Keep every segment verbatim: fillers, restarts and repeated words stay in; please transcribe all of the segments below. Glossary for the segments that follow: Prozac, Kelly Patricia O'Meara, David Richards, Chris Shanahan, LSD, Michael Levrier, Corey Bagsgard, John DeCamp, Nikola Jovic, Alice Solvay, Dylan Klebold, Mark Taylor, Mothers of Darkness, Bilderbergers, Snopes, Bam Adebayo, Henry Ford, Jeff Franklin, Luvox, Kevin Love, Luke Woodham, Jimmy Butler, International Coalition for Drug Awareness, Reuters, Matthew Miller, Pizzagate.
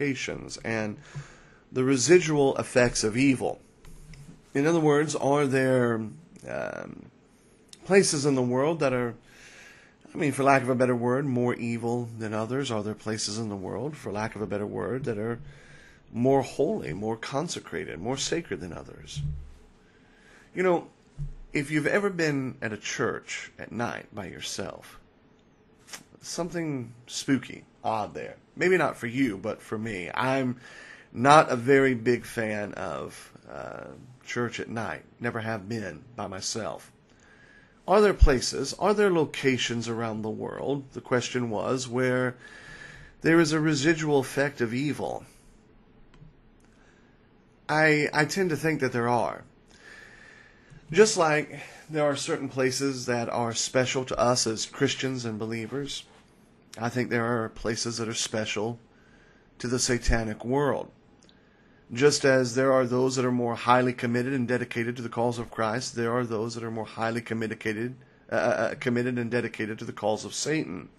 expectations and the residual effects of evil. In other words, are there um, places in the world that are, I mean, for lack of a better word, more evil than others? Are there places in the world, for lack of a better word, that are more holy, more consecrated, more sacred than others? You know, if you've ever been at a church at night by yourself, something spooky, odd there. Maybe not for you, but for me. I'm not a very big fan of uh, church at night. Never have been by myself. Are there places, are there locations around the world, the question was, where there is a residual effect of evil? I, I tend to think that there are. Just like there are certain places that are special to us as Christians and believers, I think there are places that are special to the satanic world. Just as there are those that are more highly committed and dedicated to the cause of Christ, there are those that are more highly committed, uh, committed and dedicated to the cause of Satan.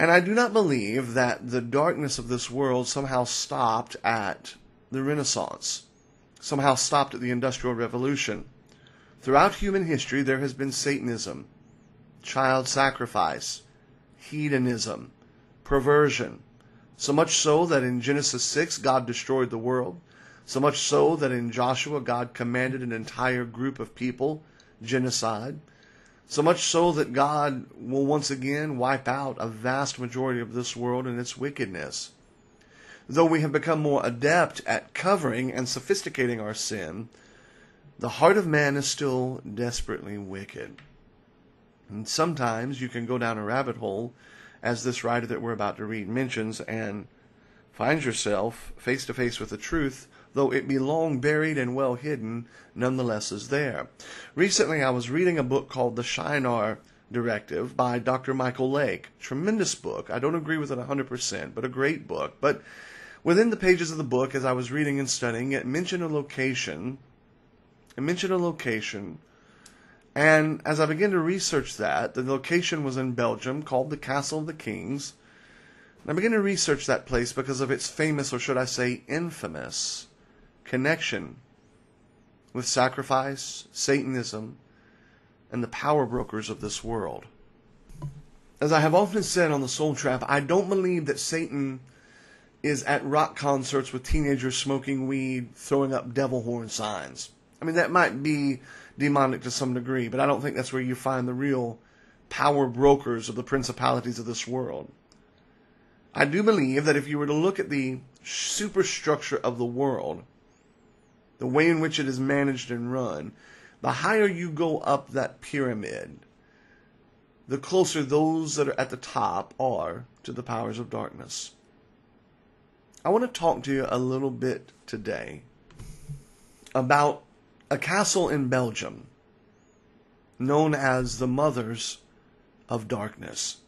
And I do not believe that the darkness of this world somehow stopped at the Renaissance, somehow stopped at the Industrial Revolution. Throughout human history, there has been Satanism, child sacrifice, hedonism, perversion. So much so that in Genesis six, God destroyed the world. So much so that in Joshua, God commanded an entire group of people, genocide. So much so that God will once again wipe out a vast majority of this world and its wickedness. Though we have become more adept at covering and sophisticating our sin, the heart of man is still desperately wicked. And sometimes you can go down a rabbit hole, as this writer that we're about to read mentions, and find yourself face to face with the truth, though it be long buried and well hidden, nonetheless is there. Recently, I was reading a book called The Shinar Directive by Doctor Michael Lake. Tremendous book. I don't agree with it one hundred percent, but a great book. But within the pages of the book, as I was reading and studying, it mentioned a location. It mentioned a location. And as I began to research that, the location was in Belgium, called the Castle of the Kings. And I began to research that place because of its famous, or should I say infamous, connection with sacrifice, Satanism, and the power brokers of this world. As I have often said on The Soul Trap, I don't believe that Satan is at rock concerts with teenagers smoking weed, throwing up devil horn signs. I mean, that might be demonic to some degree, but I don't think that's where you find the real power brokers of the principalities of this world. I do believe that if you were to look at the superstructure of the world, the way in which it is managed and run, the higher you go up that pyramid, the closer those that are at the top are to the powers of darkness. I want to talk to you a little bit today about a castle in Belgium known as the Mothers of Darkness.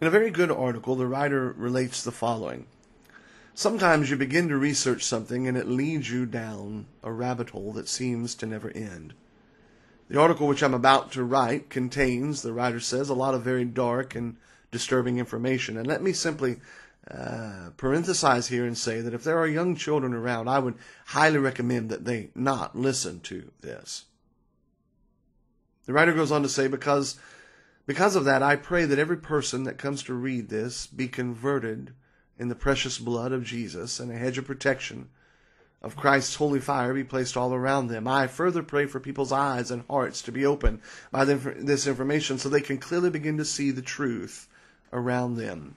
In a very good article, the writer relates the following. Sometimes you begin to research something and it leads you down a rabbit hole that seems to never end. The article which I'm about to write contains, the writer says, a lot of very dark and disturbing information. And let me simply Uh, parenthesize here and say that if there are young children around, I would highly recommend that they not listen to this. The writer goes on to say, because, because of that, I pray that every person that comes to read this be converted in the precious blood of Jesus, and a hedge of protection of Christ's holy fire be placed all around them. I further pray for people's eyes and hearts to be opened by this information so they can clearly begin to see the truth around them.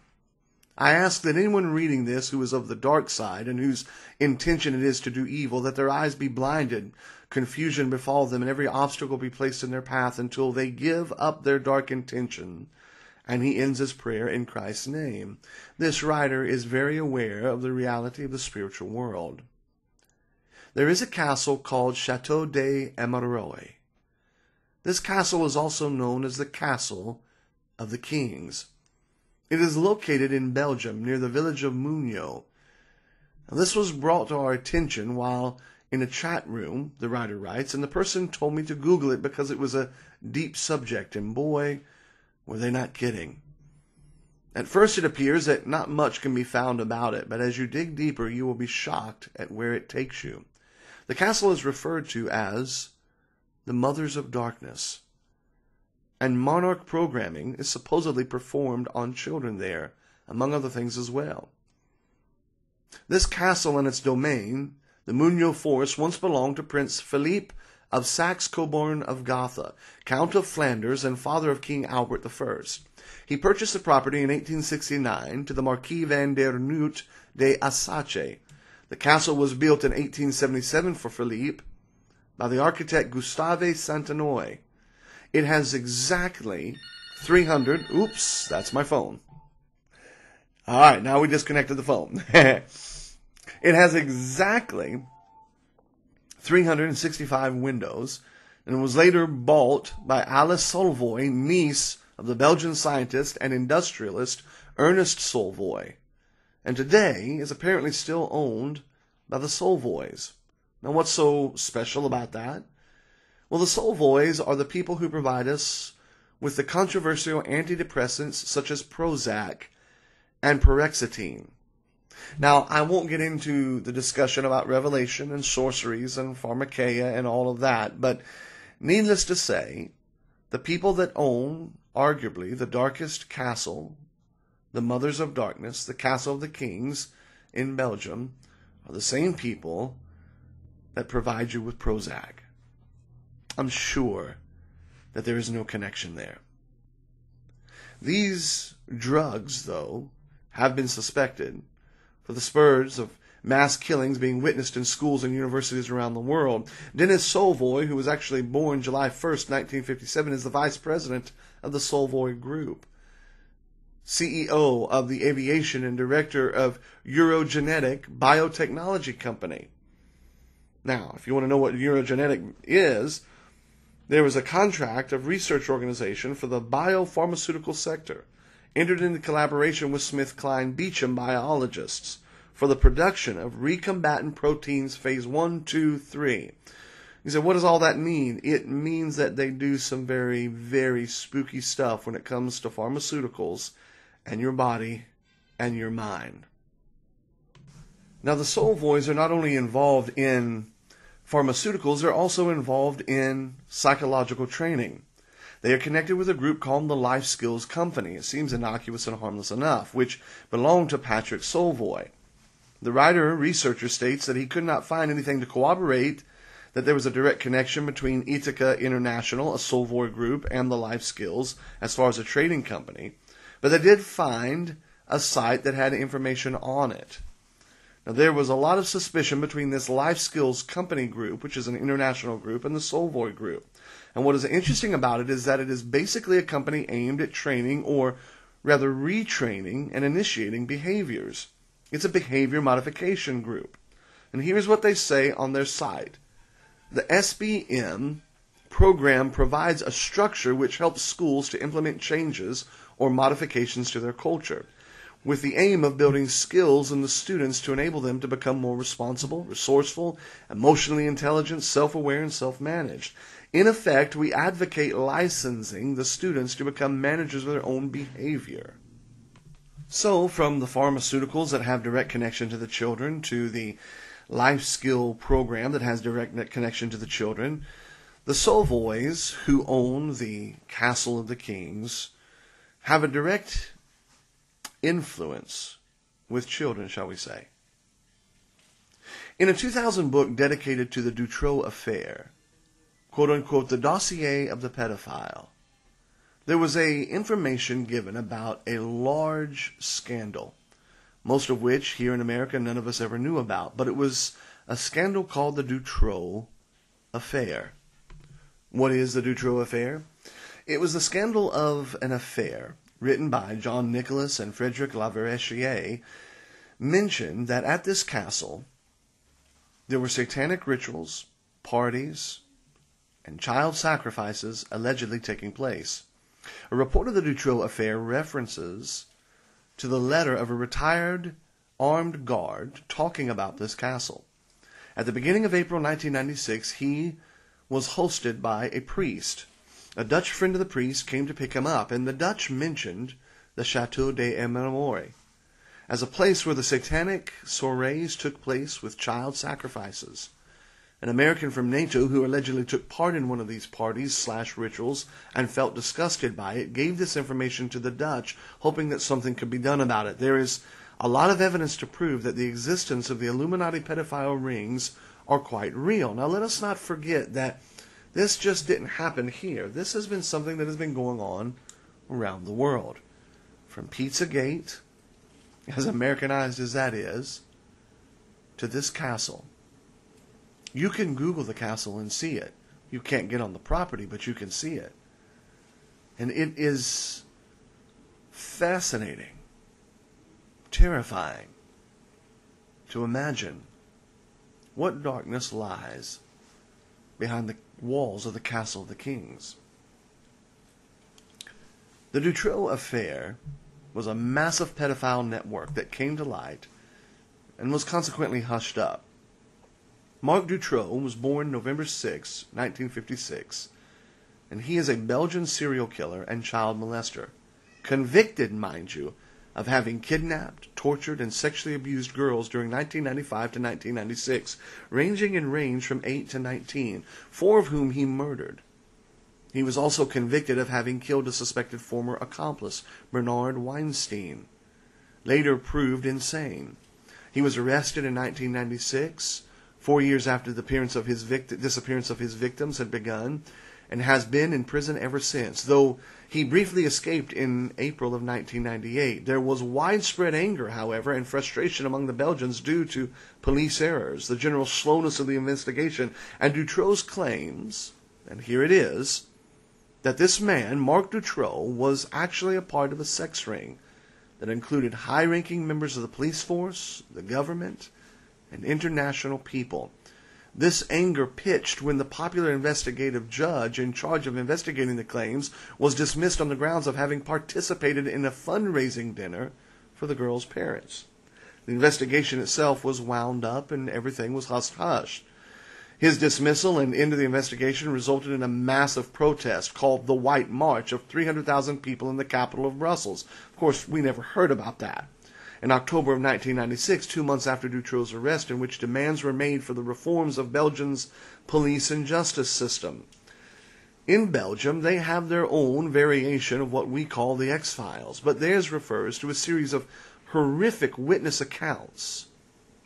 I ask that anyone reading this who is of the dark side and whose intention it is to do evil, that their eyes be blinded, confusion befall them, and every obstacle be placed in their path until they give up their dark intention. And he ends his prayer in Christ's name. This writer is very aware of the reality of the spiritual world. There is a castle called Château des Amerois. This castle is also known as the Castle of the Kings. It is located in Belgium, near the village of Muno. Now, this was brought to our attention while in a chat room, the writer writes, and the person told me to Google it because it was a deep subject, and boy, were they not kidding. At first it appears that not much can be found about it, but as you dig deeper you will be shocked at where it takes you. The castle is referred to as the Mothers of Darkness, and monarch programming is supposedly performed on children there, among other things as well. This castle and its domain, the Muno force, once belonged to Prince Philippe of Saxe-Coburg of Gotha, Count of Flanders and father of King Albert the First. He purchased the property in eighteen sixty-nine to the Marquis van der Noot de Assace. The castle was built in eighteen seventy-seven for Philippe by the architect Gustave Santinoy. It has exactly three hundred... Oops, that's my phone. All right, now we disconnected the phone. It has exactly three hundred sixty-five windows and was later bought by Alice Solvay, niece of the Belgian scientist and industrialist Ernest Solvay, and today is apparently still owned by the Solvays. Now, what's so special about that? Well, the Solvays are the people who provide us with the controversial antidepressants such as Prozac and Perexetine. Now, I won't get into the discussion about revelation and sorceries and pharmakeia and all of that, but needless to say, the people that own, arguably, the darkest castle, the Mothers of Darkness, the Castle of the Kings in Belgium, are the same people that provide you with Prozac. I'm sure that there is no connection there. These drugs, though, have been suspected for the spurs of mass killings being witnessed in schools and universities around the world. Dennis Solvay, who was actually born July first, nineteen fifty-seven, is the vice president of the Solvay Group, C E O of the aviation and director of Eurogenetic Biotechnology Company. Now, if you want to know what Eurogenetic is, there was a contract of research organization for the biopharmaceutical sector, entered into collaboration with SmithKline Beecham biologists for the production of recombinant proteins phase one, two, three. He said, what does all that mean? It means that they do some very, very spooky stuff when it comes to pharmaceuticals and your body and your mind. Now, the Solvays are not only involved in pharmaceuticals, they're also involved in psychological training. They are connected with a group called the Life Skills Company. It seems innocuous and harmless enough, which belonged to Patrick Solvay. The writer-researcher states that he could not find anything to corroborate that there was a direct connection between Ithaca International, a Solvay group, and the Life Skills as far as a trading company, but they did find a site that had information on it. Now, there was a lot of suspicion between this Life Skills Company group, which is an international group, and the Solvay group. And what is interesting about it is that it is basically a company aimed at training, or rather retraining, and initiating behaviors. It's a behavior modification group. And here's what they say on their site. The S B M program provides a structure which helps schools to implement changes or modifications to their culture, with the aim of building skills in the students to enable them to become more responsible, resourceful, emotionally intelligent, self-aware, and self-managed. In effect, we advocate licensing the students to become managers of their own behavior. So, from the pharmaceuticals that have direct connection to the children, to the life skill program that has direct connection to the children, the Solvays, who own the Castle of the Kings, have a direct influence with children, shall we say. In a two thousand book dedicated to the Dutroux affair, quote-unquote, the dossier of the pedophile, there was a information given about a large scandal, most of which here in America none of us ever knew about, but it was a scandal called the Dutroux affair. What is the Dutroux affair? It was the scandal of an affair written by John Nicholas and Frederick Lavarechier, mentioned that at this castle there were satanic rituals, parties, and child sacrifices allegedly taking place. A report of the Dutroux affair references to the letter of a retired armed guard talking about this castle. At the beginning of April nineteen ninety-six, he was hosted by a priest. A Dutch friend of the priest came to pick him up, and the Dutch mentioned the Château des Amerois, as a place where the satanic soirees took place with child sacrifices. An American from NATO who allegedly took part in one of these parties slash rituals and felt disgusted by it gave this information to the Dutch, hoping that something could be done about it. There is a lot of evidence to prove that the existence of the Illuminati pedophile rings are quite real. Now, let us not forget that this just didn't happen here. This has been something that has been going on around the world. From Pizzagate, as Americanized as that is, to this castle. You can Google the castle and see it. You can't get on the property, but you can see it. And it is fascinating, terrifying to imagine what darkness lies behind the walls of the Castle of the Kings. The Dutroux affair was a massive pedophile network that came to light and was consequently hushed up. Marc Dutroux was born November sixth, nineteen fifty-six, and he is a Belgian serial killer and child molester, convicted, mind you, of having kidnapped, tortured, and sexually abused girls during nineteen ninety-five to nineteen ninety-six, ranging in range from eight to nineteen, four of whom he murdered. He was also convicted of having killed a suspected former accomplice, Bernard Weinstein, later proved insane. He was arrested in nineteen ninety-six, four years after the appearance of his vict- disappearance of his victims had begun, and has been in prison ever since, though he briefly escaped in April of nineteen ninety-eight. There was widespread anger, however, and frustration among the Belgians due to police errors, the general slowness of the investigation, and Dutroux's claims, and here it is, that this man, Marc Dutroux, was actually a part of a sex ring that included high-ranking members of the police force, the government, and international people. This anger pitched when the popular investigative judge in charge of investigating the claims was dismissed on the grounds of having participated in a fundraising dinner for the girl's parents. The investigation itself was wound up and everything was hush-hush. His dismissal and end of the investigation resulted in a massive protest called the White March of three hundred thousand people in the capital of Brussels. Of course, we never heard about that. In October of nineteen ninety-six, two months after Dutroux's arrest, in which demands were made for the reforms of Belgium's police and justice system. In Belgium, they have their own variation of what we call the X-Files, but theirs refers to a series of horrific witness accounts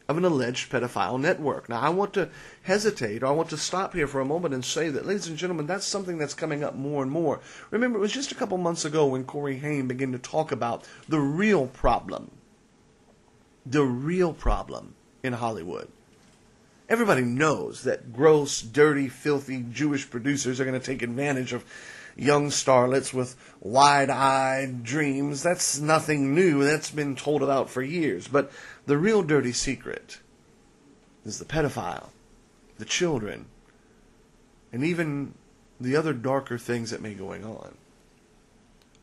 of an alleged pedophile network. Now, I want to hesitate, or I want to stop here for a moment and say that, ladies and gentlemen, that's something that's coming up more and more. Remember, it was just a couple months ago when Corey Haim began to talk about the real problem. The real problem in Hollywood. Everybody knows that gross, dirty, filthy Jewish producers are going to take advantage of young starlets with wide-eyed dreams. That's nothing new. That's been told about for years. But the real dirty secret is the pedophile, the children, and even the other darker things that may be going on.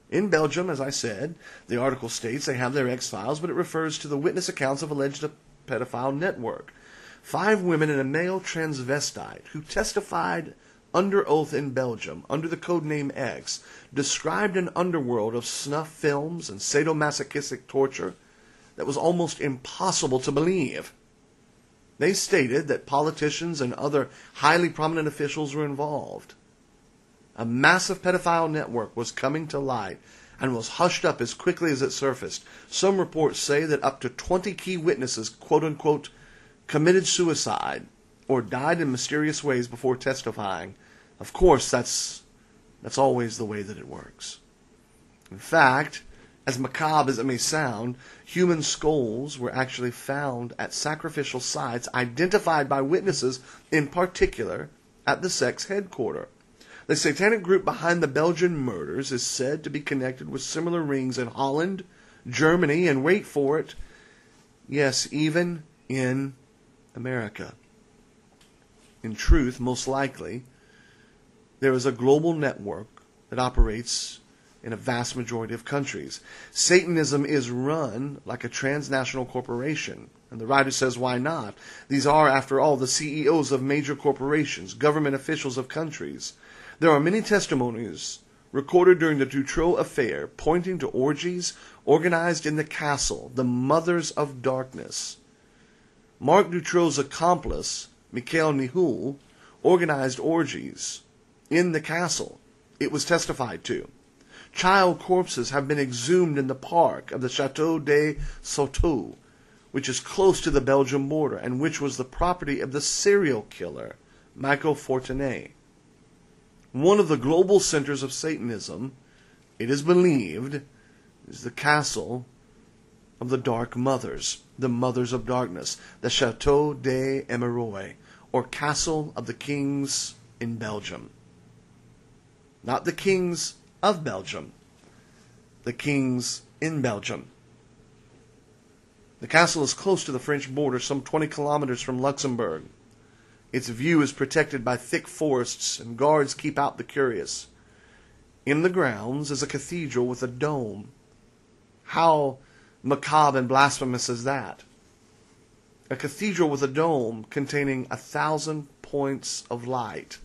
In Belgium, as I said, the article states they have their X-Files, but it refers to the witness accounts of alleged pedophile network. Five women and a male transvestite who testified under oath in Belgium, under the codename X, described an underworld of snuff films and sadomasochistic torture that was almost impossible to believe. They stated that politicians and other highly prominent officials were involved. A massive pedophile network was coming to light and was hushed up as quickly as it surfaced. Some reports say that up to twenty key witnesses, quote-unquote, committed suicide or died in mysterious ways before testifying. Of course, that's, that's always the way that it works. In fact, as macabre as it may sound, human skulls were actually found at sacrificial sites identified by witnesses, in particular at the sex headquarters. The satanic group behind the Belgian murders is said to be connected with similar rings in Holland, Germany, and wait for it, yes, even in America. In truth, most likely, there is a global network that operates in a vast majority of countries. Satanism is run like a transnational corporation. And the writer says, why not? These are, after all, the C E Os of major corporations, government officials of countries. There are many testimonies recorded during the Dutroux affair, pointing to orgies organized in the castle, the Mothers of Darkness. Marc Dutroux's accomplice, Michel Nihoul, organized orgies in the castle. It was testified to. Child corpses have been exhumed in the park of the Château des Amerois, which is close to the Belgian border and which was the property of the serial killer, Michael Fortunet. One of the global centers of Satanism, it is believed, is the castle of the Dark Mothers, the Mothers of Darkness, the Château des Amerois, or Castle of the Kings in Belgium. Not the kings of Belgium, the kings in Belgium. The castle is close to the French border, some twenty kilometers from Luxembourg. Its view is protected by thick forests, and guards keep out the curious. In the grounds is a cathedral with a dome. How macabre and blasphemous is that? A cathedral with a dome containing a thousand points of light.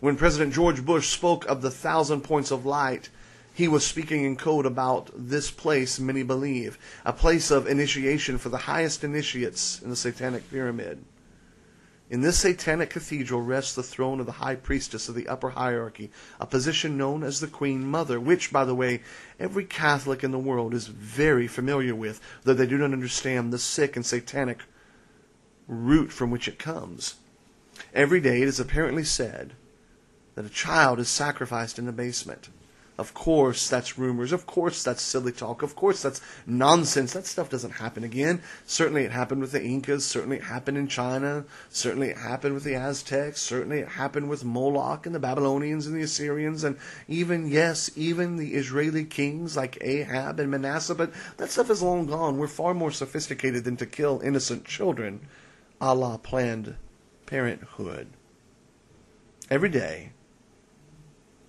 When President George Bush spoke of the thousand points of light, he was speaking in code about this place, many believe, a place of initiation for the highest initiates in the Satanic Pyramid. In this satanic cathedral rests the throne of the high priestess of the upper hierarchy, a position known as the Queen Mother, which, by the way, every Catholic in the world is very familiar with, though they do not understand the sick and satanic root from which it comes. Every day it is apparently said that a child is sacrificed in the basement. Of course, that's rumors. Of course, that's silly talk. Of course, that's nonsense. That stuff doesn't happen again. Certainly it happened with the Incas. Certainly it happened in China. Certainly it happened with the Aztecs. Certainly it happened with Moloch and the Babylonians and the Assyrians. And even, yes, even the Israeli kings like Ahab and Manasseh. But that stuff is long gone. We're far more sophisticated than to kill innocent children a la Planned Parenthood. Every day,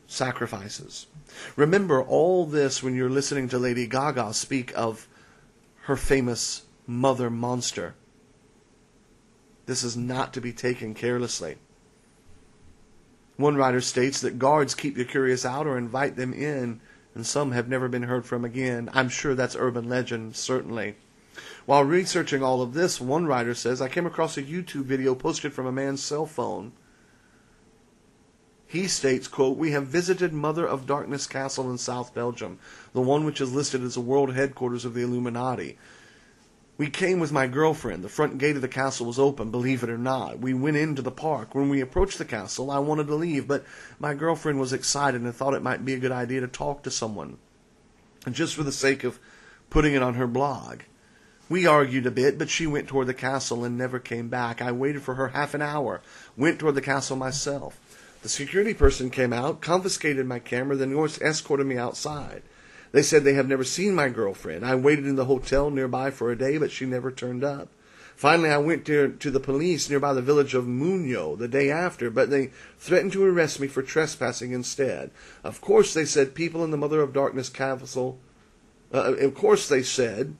sacrifices. Remember all this when you're listening to Lady Gaga speak of her famous mother monster. This is not to be taken carelessly. One writer states that guards keep the curious out or invite them in, and some have never been heard from again. I'm sure that's urban legend, certainly. While researching all of this, one writer says, I came across a YouTube video posted from a man's cell phone. He states, quote, we have visited Mother of Darkness Castle in South Belgium, the one which is listed as the world headquarters of the Illuminati. We came with my girlfriend. The front gate of the castle was open, believe it or not. We went into the park. When we approached the castle, I wanted to leave, but my girlfriend was excited and thought it might be a good idea to talk to someone, and just for the sake of putting it on her blog. We argued a bit, but she went toward the castle and never came back. I waited for her half an hour, went toward the castle myself. The security person came out, confiscated my camera, then escorted me outside. They said they have never seen my girlfriend. I waited in the hotel nearby for a day, but she never turned up. Finally, I went to, to the police nearby the village of Muno the day after, but they threatened to arrest me for trespassing instead. Of course, they said people in the Mother of Darkness Castle. Uh, of course, they said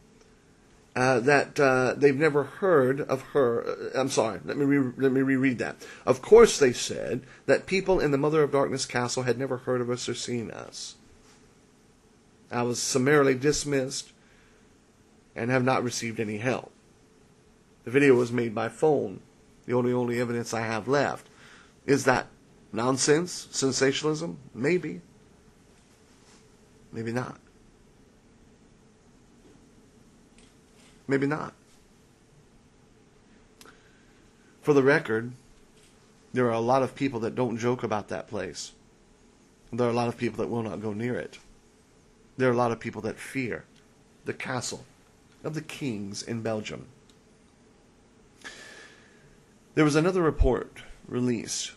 uh, that uh, they've never heard of her. I'm sorry. Let me re- let me reread that. Of course, they said that people in the Mother of Darkness Castle had never heard of us or seen us. I was summarily dismissed and have not received any help. The video was made by phone. The only only evidence I have left. Is that nonsense? Sensationalism? Maybe. Maybe not. Maybe not. For the record, there are a lot of people that don't joke about that place. There are a lot of people that will not go near it. There are a lot of people that fear the castle of the kings in Belgium. There was another report released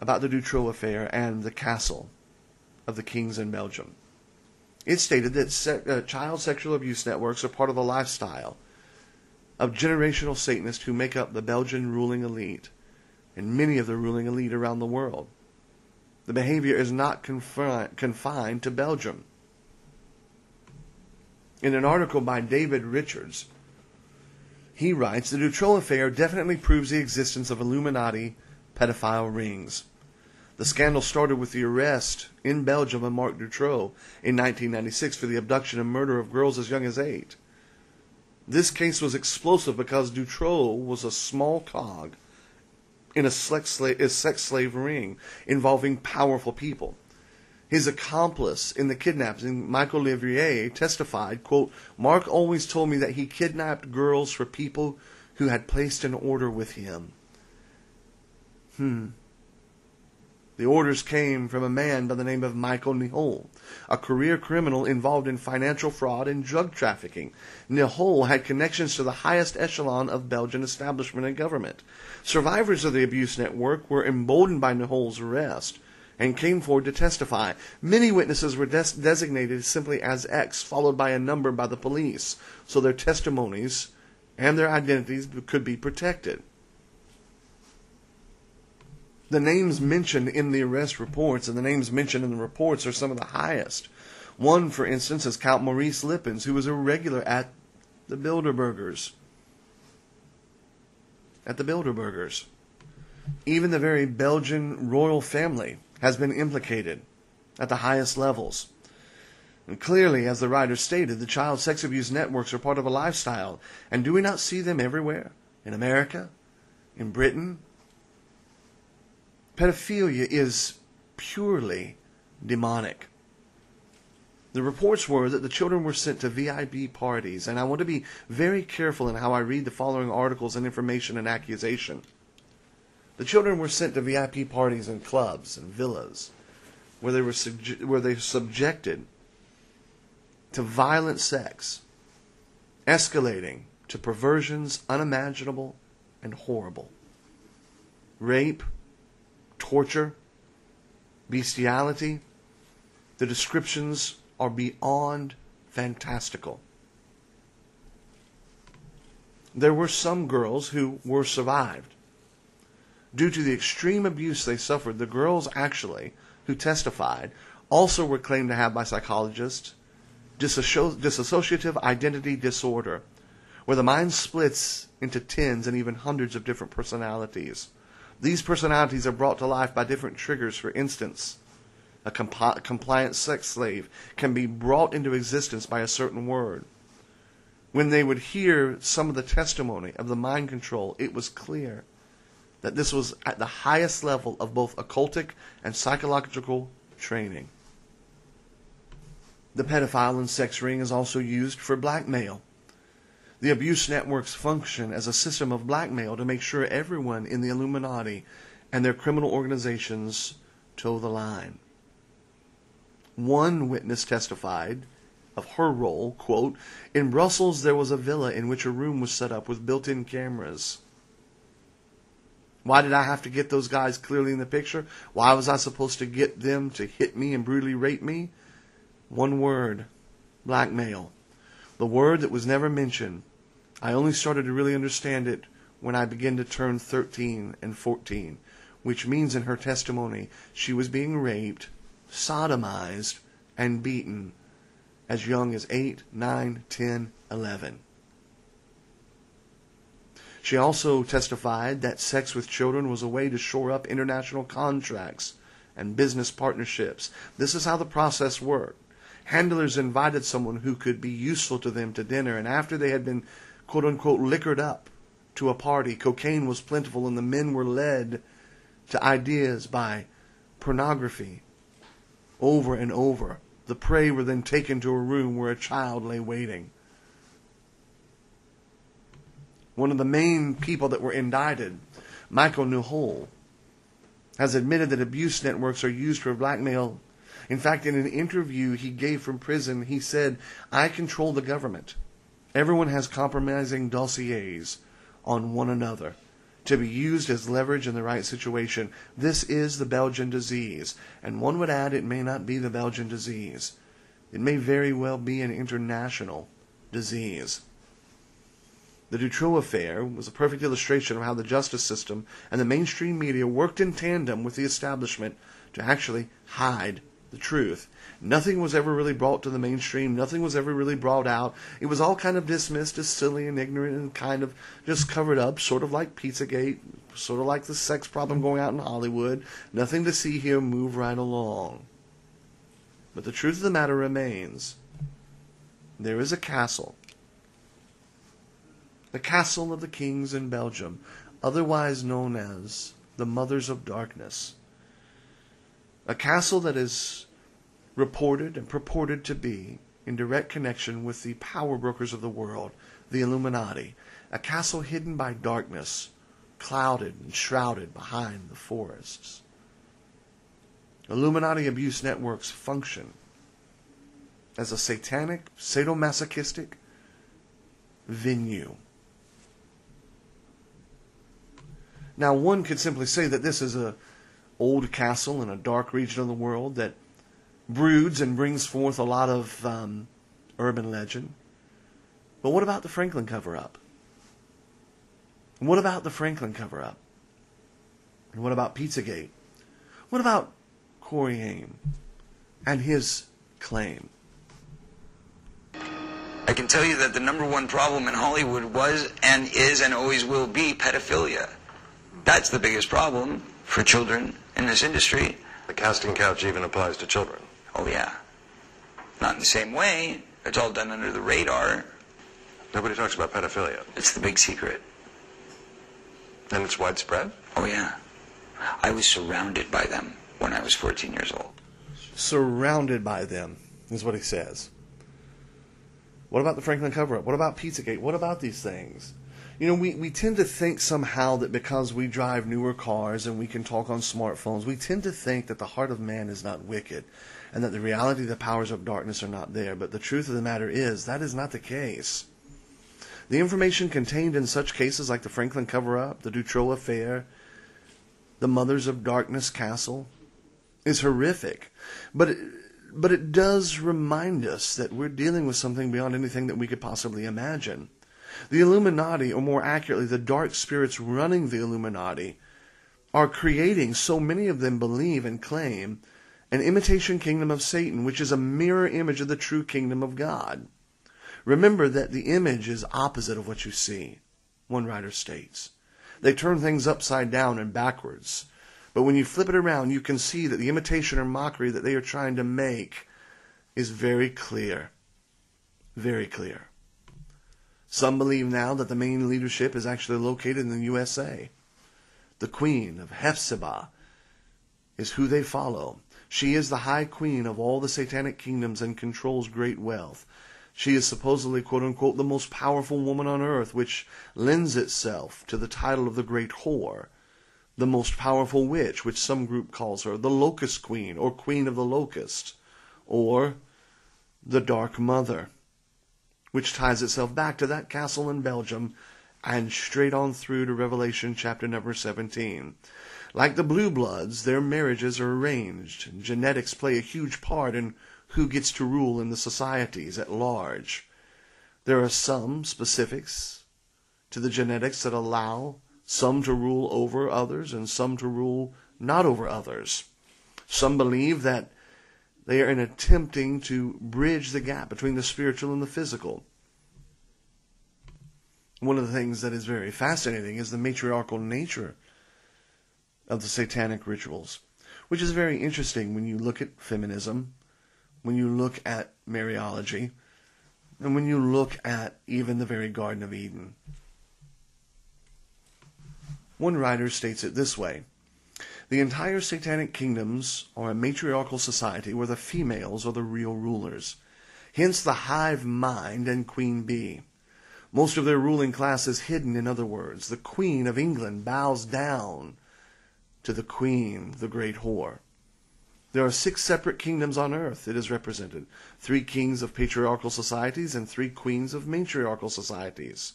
about the Dutroux affair and the castle of the kings in Belgium. It stated that se- uh, child sexual abuse networks are part of the lifestyle of generational Satanists who make up the Belgian ruling elite and many of the ruling elite around the world. The behavior is not confi- confined to Belgium. In an article by David Richards, he writes, the Dutroux affair definitely proves the existence of Illuminati pedophile rings. The scandal started with the arrest in Belgium of Marc Dutroux in nineteen ninety-six for the abduction and murder of girls as young as eight. This case was explosive because Dutroux was a small cog in a sex slave, a sex slave ring involving powerful people. His accomplice in the kidnapping, Michael Levrier, testified, quote, "Mark always told me that he kidnapped girls for people who had placed an order with him." Hmm. The orders came from a man by the name of Michael Nihoul, a career criminal involved in financial fraud and drug trafficking. Nihoul had connections to the highest echelon of Belgian establishment and government. Survivors of the abuse network were emboldened by Nihoul's arrest and came forward to testify. Many witnesses were des- designated simply as X, followed by a number by the police, so their testimonies and their identities could be protected. The names mentioned in the arrest reports and the names mentioned in the reports are some of the highest. One, for instance, is Count Maurice Lippens, who was a regular at the Bilderbergers. At the Bilderbergers. Even the very Belgian royal family has been implicated at the highest levels. And clearly, as the writer stated, the child sex abuse networks are part of a lifestyle. And do we not see them everywhere? In America? In Britain? Pedophilia is purely demonic. The reports were that the children were sent to V I P parties, and I want to be very careful in how I read the following articles and information and accusation. The children were sent to V I P parties and clubs and villas where they were subge- where they subjected to violent sex, escalating to perversions unimaginable and horrible. Rape, torture, bestiality, the descriptions are beyond fantastical. There were some girls who were survived. Due to the extreme abuse they suffered, the girls actually, who testified, also were claimed to have by psychologists disasso- dissociative identity disorder, where the mind splits into tens and even hundreds of different personalities. These personalities are brought to life by different triggers. For instance, a comp- compliant sex slave can be brought into existence by a certain word. When they would hear some of the testimony of the mind control, it was clear that this was at the highest level of both occultic and psychological training. The pedophile and sex ring is also used for blackmail. The abuse networks function as a system of blackmail to make sure everyone in the Illuminati and their criminal organizations toe the line. One witness testified of her role, quote, "In Brussels there was a villa in which a room was set up with built-in cameras. Why did I have to get those guys clearly in the picture? Why was I supposed to get them to hit me and brutally rape me? One word, blackmail. The word that was never mentioned. I only started to really understand it when I began to turn thirteen and fourteen, which means in her testimony she was being raped, sodomized, and beaten as young as eight, nine, ten, eleven. She also testified that sex with children was a way to shore up international contracts and business partnerships. This is how the process worked. Handlers invited someone who could be useful to them to dinner, and after they had been, quote-unquote, liquored up to a party, cocaine was plentiful, and the men were led to ideas by pornography over and over. The prey were then taken to a room where a child lay waiting. One of the main people that were indicted, Michael Nihoul, has admitted that abuse networks are used for blackmail. In fact, in an interview he gave from prison, he said, "I control the government. Everyone has compromising dossiers on one another to be used as leverage in the right situation. This is the Belgian disease." And one would add, it may not be the Belgian disease. It may very well be an international disease. The Dutroux affair was a perfect illustration of how the justice system and the mainstream media worked in tandem with the establishment to actually hide the truth. Nothing was ever really brought to the mainstream. Nothing was ever really brought out. It was all kind of dismissed as silly and ignorant and kind of just covered up, sort of like Pizzagate, sort of like the sex problem going out in Hollywood. Nothing to see here, move right along. But the truth of the matter remains. There is a castle. The Castle of the Kings in Belgium, otherwise known as the Mothers of Darkness. A castle that is reported and purported to be in direct connection with the power brokers of the world, the Illuminati. A castle hidden by darkness, clouded and shrouded behind the forests. Illuminati abuse networks function as a satanic, sadomasochistic venue. Now, one could simply say that this is an old castle in a dark region of the world that broods and brings forth a lot of um, urban legend. But what about the Franklin cover-up? What about the Franklin cover-up? And what about Pizzagate? What about Corey Haim and his claim? I can tell you that the number one problem in Hollywood was and is and always will be pedophilia. That's the biggest problem for children in this industry. The casting couch even applies to children. Oh, yeah. Not in the same way. It's all done under the radar. Nobody talks about pedophilia. It's the big secret. And it's widespread? Oh, yeah. I was surrounded by them when I was fourteen years old. Surrounded by them is what he says. What about the Franklin cover-up? What about Pizzagate? What about these things? You know, we, we tend to think somehow that because we drive newer cars and we can talk on smartphones, we tend to think that the heart of man is not wicked and that the reality of the powers of darkness are not there. But the truth of the matter is, that is not the case. The information contained in such cases like the Franklin cover-up, the Dutroux affair, the Mothers of Darkness Castle, is horrific. But it, but it does remind us that we're dealing with something beyond anything that we could possibly imagine. The Illuminati, or more accurately, the dark spirits running the Illuminati, are creating, so many of them believe and claim, an imitation kingdom of Satan, which is a mirror image of the true kingdom of God. Remember that the image is opposite of what you see, one writer states. They turn things upside down and backwards. But when you flip it around, you can see that the imitation or mockery that they are trying to make is very clear. Very clear. Some believe now that the main leadership is actually located in the U S A. The Queen of Hephzibah is who they follow. She is the High Queen of all the satanic kingdoms and controls great wealth. She is supposedly, quote-unquote, the most powerful woman on earth, which lends itself to the title of the Great Whore, the most powerful witch, which some group calls her, the Locust Queen, or Queen of the Locust, or the Dark Mother, which ties itself back to that castle in Belgium and straight on through to Revelation chapter number seventeen. Like the Blue Bloods, their marriages are arranged, and genetics play a huge part in who gets to rule in the societies at large. There are some specifics to the genetics that allow some to rule over others and some to rule not over others. Some believe that they are in attempting to bridge the gap between the spiritual and the physical. One of the things that is very fascinating is the matriarchal nature of the satanic rituals, which is very interesting when you look at feminism, when you look at Mariology, and when you look at even the very Garden of Eden. One writer states it this way. The entire satanic kingdoms are a matriarchal society where the females are the real rulers, hence the hive mind and queen bee. Most of their ruling class is hidden. In other words, the Queen of England bows down to the Queen, the Great Whore. There are six separate kingdoms on earth, it is represented, three kings of patriarchal societies and three queens of matriarchal societies.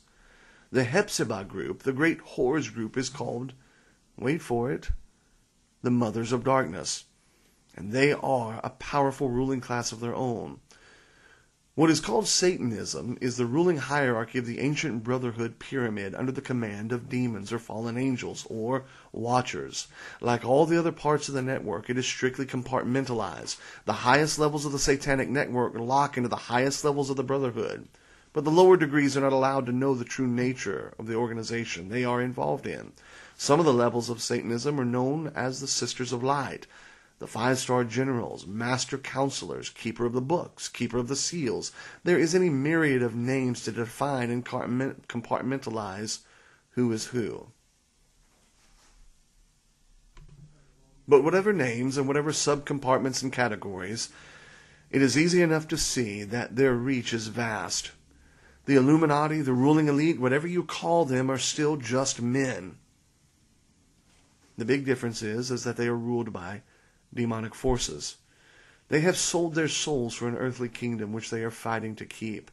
The Hephzibah group, the Great Whores group, is called, wait for it, the Mothers of Darkness, and they are a powerful ruling class of their own. What is called Satanism is the ruling hierarchy of the ancient brotherhood pyramid under the command of demons or fallen angels, or watchers. Like all the other parts of the network, it is strictly compartmentalized. The highest levels of the satanic network lock into the highest levels of the brotherhood, but the lower degrees are not allowed to know the true nature of the organization they are involved in. Some of the levels of Satanism are known as the Sisters of Light, the five-star generals, master counselors, keeper of the books, keeper of the seals. There is any myriad of names to define and compartmentalize who is who. But whatever names and whatever subcompartments and categories, it is easy enough to see that their reach is vast. The Illuminati, the ruling elite, whatever you call them, are still just men. The big difference is, is that they are ruled by demonic forces. They have sold their souls for an earthly kingdom which they are fighting to keep.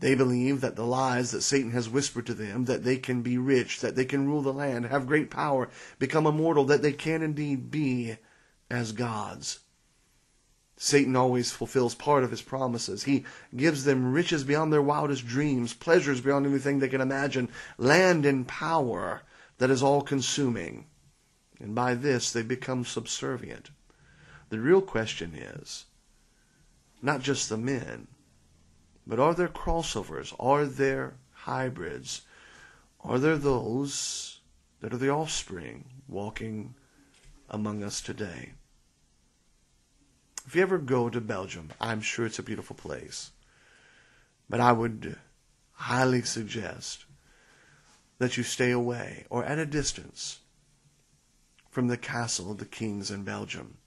They believe that the lies that Satan has whispered to them, that they can be rich, that they can rule the land, have great power, become immortal, that they can indeed be as gods. Satan always fulfills part of his promises. He gives them riches beyond their wildest dreams, pleasures beyond anything they can imagine, land and power that is all-consuming. And by this they become subservient. The real question is, not just the men, but are there crossovers? Are there hybrids? Are there those that are the offspring walking among us today? If you ever go to Belgium, I'm sure it's a beautiful place, but I would highly suggest that you stay away or at a distance from the Castle of the Kings in Belgium.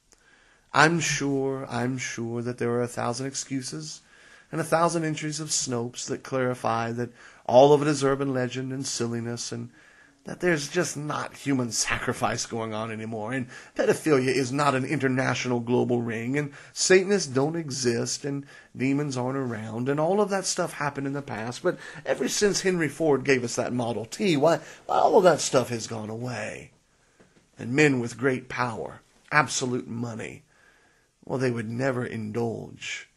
I'm sure, I'm sure that there are a thousand excuses and a thousand entries of Snopes that clarify that all of it is urban legend and silliness, and that there's just not human sacrifice going on anymore, and pedophilia is not an international global ring, and Satanists don't exist, and demons aren't around, and all of that stuff happened in the past, but ever since Henry Ford gave us that Model T, why, why all of that stuff has gone away. And men with great power, absolute money, well, they would never indulge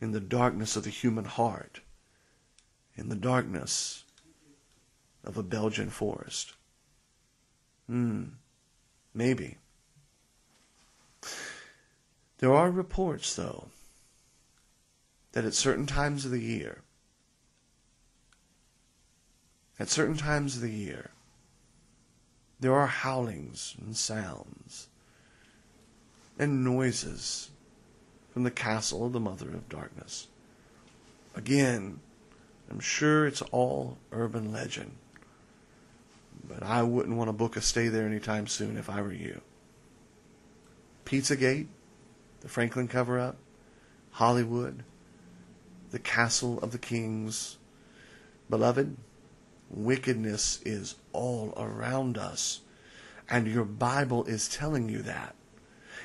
in the darkness of the human heart, in the darkness of a Belgian forest. Hmm, maybe. There are reports, though, that at certain times of the year, at certain times of the year, there are howlings and sounds and noises from the Castle of the Mother of Darkness. Again, I'm sure it's all urban legend, but I wouldn't want to book a stay there anytime soon if I were you. Pizzagate, the Franklin cover-up, Hollywood, the Castle of the Kings. Beloved, wickedness is all around us, and your Bible is telling you that.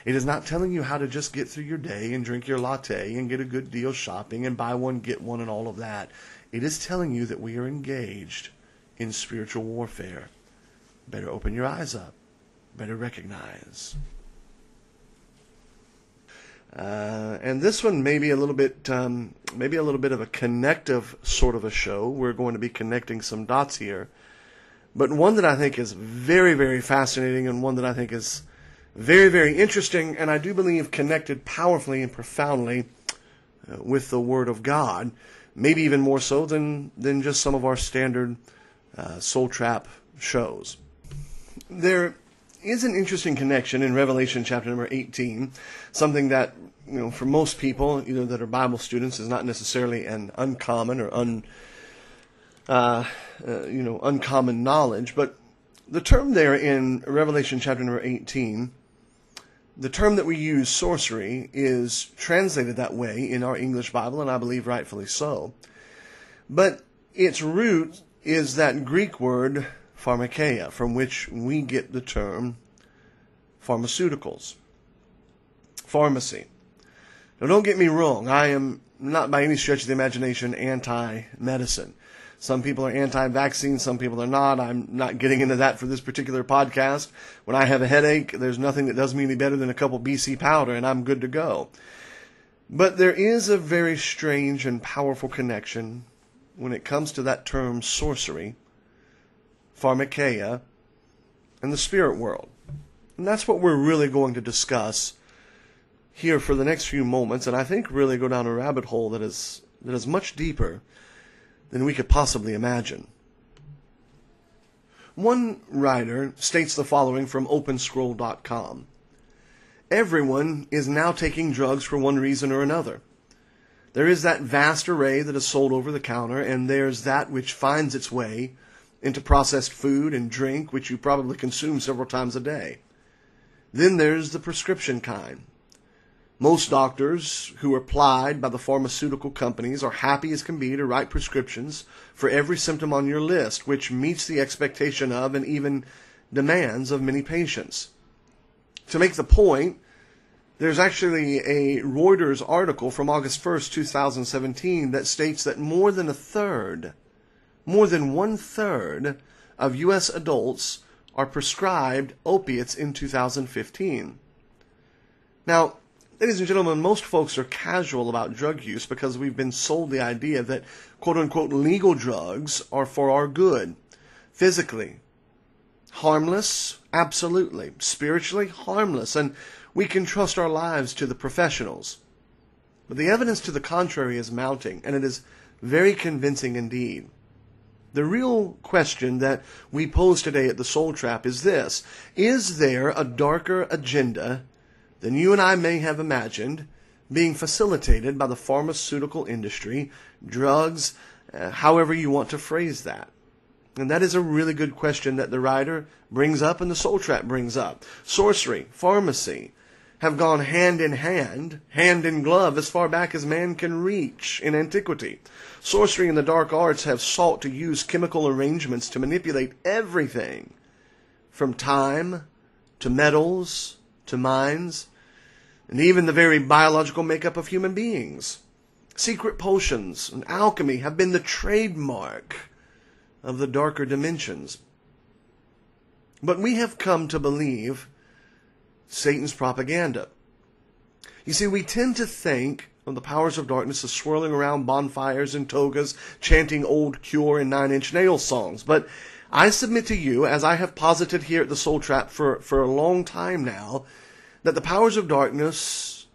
It is not telling you how to just get through your day and drink your latte and get a good deal shopping and buy one, get one, and all of that. It is telling you that we are engaged in spiritual warfare. Better open your eyes up. Better recognize. Uh, and this one may be a little bit, um, maybe a little bit of a connective sort of a show. We're going to be connecting some dots here, but one that I think is very, very fascinating, and one that I think is very, very interesting, and I do believe connected powerfully and profoundly uh, with the Word of God, maybe even more so than, than just some of our standard uh, Soul Trap shows. There is an interesting connection in Revelation chapter number eighteen, something that, you know, for most people, either that are Bible students, is not necessarily an uncommon or un, uh, uh, you know, uncommon knowledge, but the term there in Revelation chapter number eighteen, the term that we use, sorcery, is translated that way in our English Bible, and I believe rightfully so. But its root is that Greek word pharmakeia, from which we get the term pharmaceuticals, pharmacy. Now, don't get me wrong. I am not by any stretch of the imagination anti-medicine. Some people are anti-vaccine, some people are not. I'm not getting into that for this particular podcast. When I have a headache, there's nothing that does me any better than a couple B C powder, and I'm good to go. But there is a very strange and powerful connection when it comes to that term sorcery, pharmakeia, and the spirit world. And that's what we're really going to discuss here for the next few moments, and I think really go down a rabbit hole that is that is much deeper than we could possibly imagine. One writer states the following from open scroll dot com. Everyone is now taking drugs for one reason or another. There is that vast array that is sold over the counter, and there's that which finds its way into processed food and drink, which you probably consume several times a day. Then there's the prescription kind. Most doctors who are plied by the pharmaceutical companies are happy as can be to write prescriptions for every symptom on your list, which meets the expectation of and even demands of many patients. To make the point, there's actually a Reuters article from August first, two thousand seventeen that states that more than a third, more than one-third of U S adults are prescribed opiates in two thousand fifteen. Now, ladies and gentlemen, most folks are casual about drug use because we've been sold the idea that quote-unquote legal drugs are for our good, physically. Harmless? Absolutely. Spiritually? Harmless. And we can trust our lives to the professionals. But the evidence to the contrary is mounting, and it is very convincing indeed. The real question that we pose today at the Soul Trap is this: is there a darker agenda than you and I may have imagined being facilitated by the pharmaceutical industry, drugs, uh, however you want to phrase that? And that is a really good question that the writer brings up and the Soul Trap brings up. Sorcery, pharmacy have gone hand in hand, hand in glove, as far back as man can reach in antiquity. Sorcery and the dark arts have sought to use chemical arrangements to manipulate everything, from time to metals to minds, and even the very biological makeup of human beings. Secret potions and alchemy have been the trademark of the darker dimensions. But we have come to believe Satan's propaganda. You see, we tend to think of the powers of darkness as swirling around bonfires and togas, chanting old Cure and Nine Inch Nails songs. But I submit to you, as I have posited here at the Soul Trap for, for a long time now, that the powers of darkness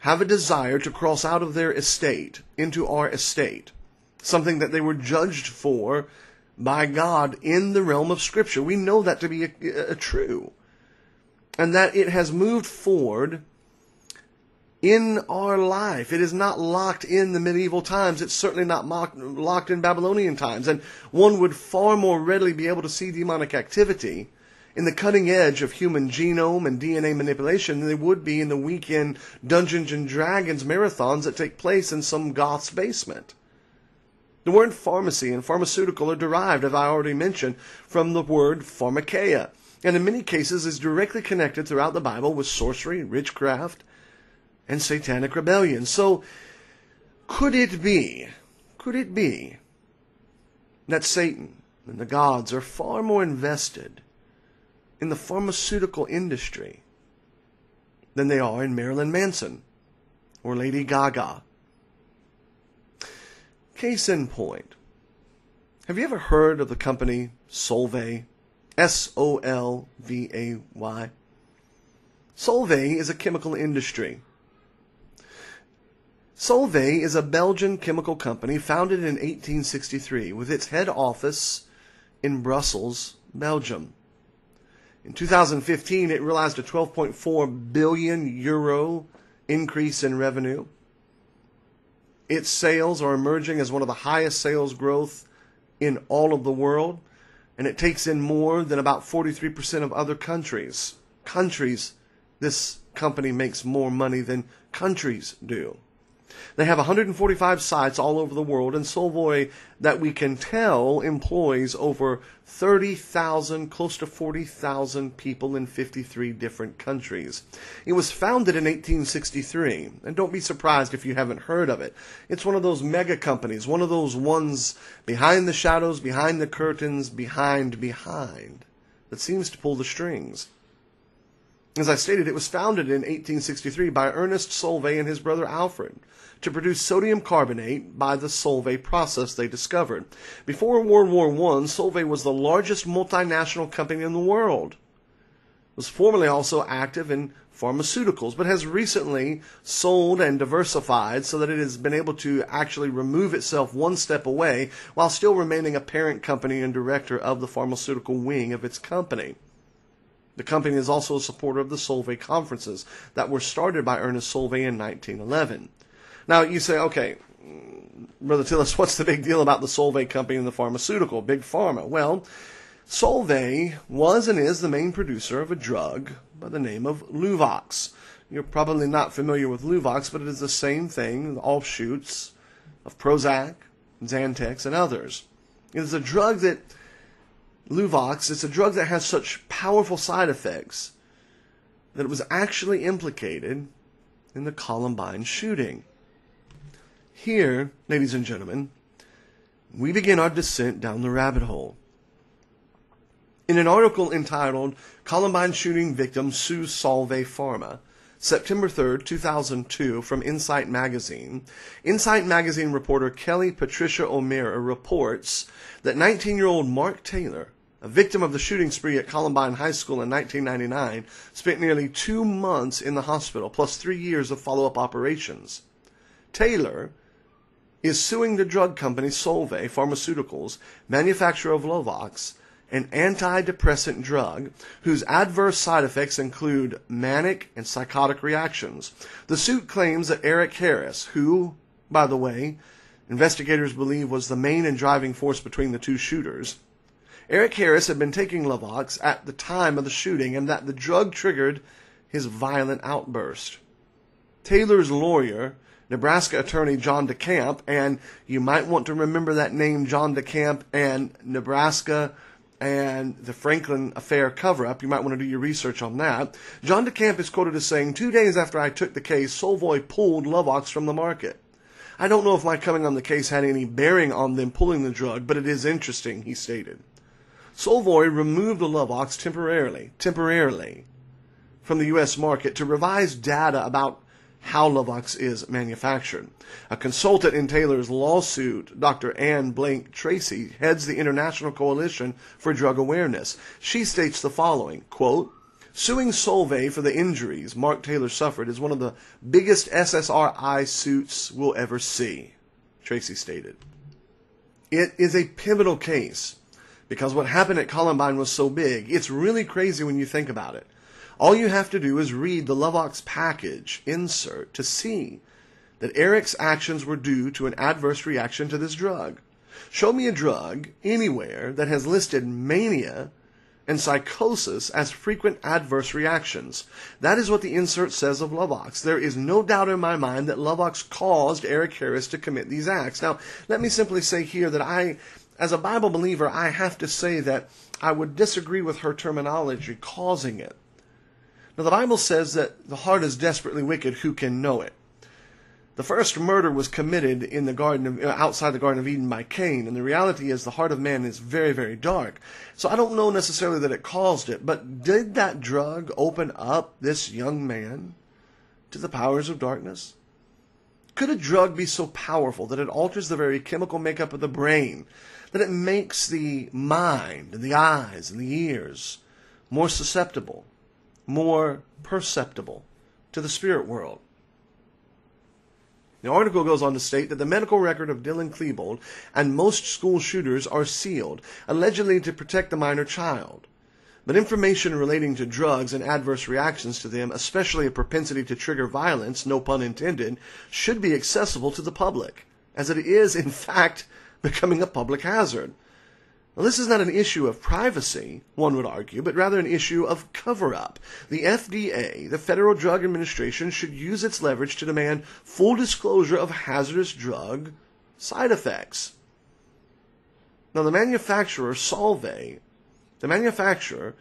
have a desire to cross out of their estate into our estate, something that they were judged for by God in the realm of Scripture. We know that to be a, a, a true. And that it has moved forward in our life. It is not locked in the medieval times. It's certainly not mocked, locked in Babylonian times. And one would far more readily be able to see demonic activity in the cutting edge of human genome and D N A manipulation than they would be in the weekend Dungeons and Dragons marathons that take place in some goth's basement. The word pharmacy and pharmaceutical are derived, as I already mentioned, from the word pharmakeia, and in many cases is directly connected throughout the Bible with sorcery, witchcraft, and satanic rebellion. So, could it be, could it be that Satan and the gods are far more invested in the pharmaceutical industry than they are in Marilyn Manson or Lady Gaga? Case in point, have you ever heard of the company Solvay? S O L V A Y. Solvay is a chemical industry. Solvay is a Belgian chemical company founded in eighteen sixty-three with its head office in Brussels, Belgium. In two thousand fifteen, it realized a twelve point four billion euro increase in revenue. Its sales are emerging as one of the highest sales growth in all of the world, and it takes in more than about forty-three percent of other countries. Countries, this company makes more money than countries do. They have one hundred forty-five sites all over the world, and Solvay, that we can tell, employs over thirty thousand, close to forty thousand people in fifty-three different countries. It was founded in eighteen sixty-three, and don't be surprised if you haven't heard of it. It's one of those mega companies, one of those ones behind the shadows, behind the curtains, behind, behind, that seems to pull the strings. As I stated, it was founded in eighteen sixty-three by Ernest Solvay and his brother Alfred to produce sodium carbonate by the Solvay process they discovered. Before World War One, Solvay was the largest multinational company in the world. It was formerly also active in pharmaceuticals, but has recently sold and diversified so that it has been able to actually remove itself one step away while still remaining a parent company and director of the pharmaceutical wing of its company. The company is also a supporter of the Solvay conferences that were started by Ernest Solvay in nineteen eleven. Now, you say, okay, Brother Tillis, what's the big deal about the Solvay company and the pharmaceutical, Big Pharma? Well, Solvay was and is the main producer of a drug by the name of Luvox. You're probably not familiar with Luvox, but it is the same thing, the offshoots of Prozac, Xantex, and others. It is a drug that... Luvox, it's a drug that has such powerful side effects that it was actually implicated in the Columbine shooting. Here, ladies and gentlemen, we begin our descent down the rabbit hole. In an article entitled, Columbine Shooting Victim Sues Solvay Pharma, September third, two thousand two, from Insight Magazine, Insight Magazine reporter Kelly Patricia O'Meara reports that nineteen-year-old Mark Taylor, a victim of the shooting spree at Columbine High School in nineteen ninety-nine, spent nearly two months in the hospital, plus three years of follow-up operations. Taylor is suing the drug company Solvay Pharmaceuticals, manufacturer of Luvox, an antidepressant drug whose adverse side effects include manic and psychotic reactions. The suit claims that Eric Harris, who, by the way, investigators believe was the main and driving force between the two shooters, Eric Harris had been taking Luvox at the time of the shooting and that the drug triggered his violent outburst. Taylor's lawyer, Nebraska attorney John DeCamp, and you might want to remember that name, John DeCamp and Nebraska and the Franklin affair cover-up. You might want to do your research on that. John DeCamp is quoted as saying, two days after I took the case, Solvay pulled Luvox from the market. I don't know if my coming on the case had any bearing on them pulling the drug, but it is interesting, he stated. Solvay removed the Luvox temporarily, temporarily from the U S market to revise data about how Luvox is manufactured. A consultant in Taylor's lawsuit, Doctor Anne Blank Tracy, heads the International Coalition for Drug Awareness. She states the following, quote, suing Solvay for the injuries Mark Taylor suffered is one of the biggest S S R I suits we'll ever see, Tracy stated. It is a pivotal case because what happened at Columbine was so big. It's really crazy when you think about it. All you have to do is read the Luvox package insert to see that Eric's actions were due to an adverse reaction to this drug. Show me a drug anywhere that has listed mania and psychosis as frequent adverse reactions. That is what the insert says of Luvox. There is no doubt in my mind that Luvox caused Eric Harris to commit these acts. Now, let me simply say here that I, as a Bible believer, I have to say that I would disagree with her terminology, causing it. Now, the Bible says that the heart is desperately wicked, who can know it? The first murder was committed in the garden of, outside the Garden of Eden by Cain, and the reality is the heart of man is very, very dark. So I don't know necessarily that it caused it, but did that drug open up this young man to the powers of darkness? Could a drug be so powerful that it alters the very chemical makeup of the brain, that it makes the mind and the eyes and the ears more susceptible, more perceptible to the spirit world? The article goes on to state that the medical record of Dylan Klebold and most school shooters are sealed, allegedly to protect the minor child. But information relating to drugs and adverse reactions to them, especially a propensity to trigger violence, no pun intended, should be accessible to the public, as it is, in fact, becoming a public hazard. Now, this is not an issue of privacy, one would argue, but rather an issue of cover-up. The F D A, the Federal Drug Administration, should use its leverage to demand full disclosure of hazardous drug side effects. Now, the manufacturer, Solvay, the manufacturer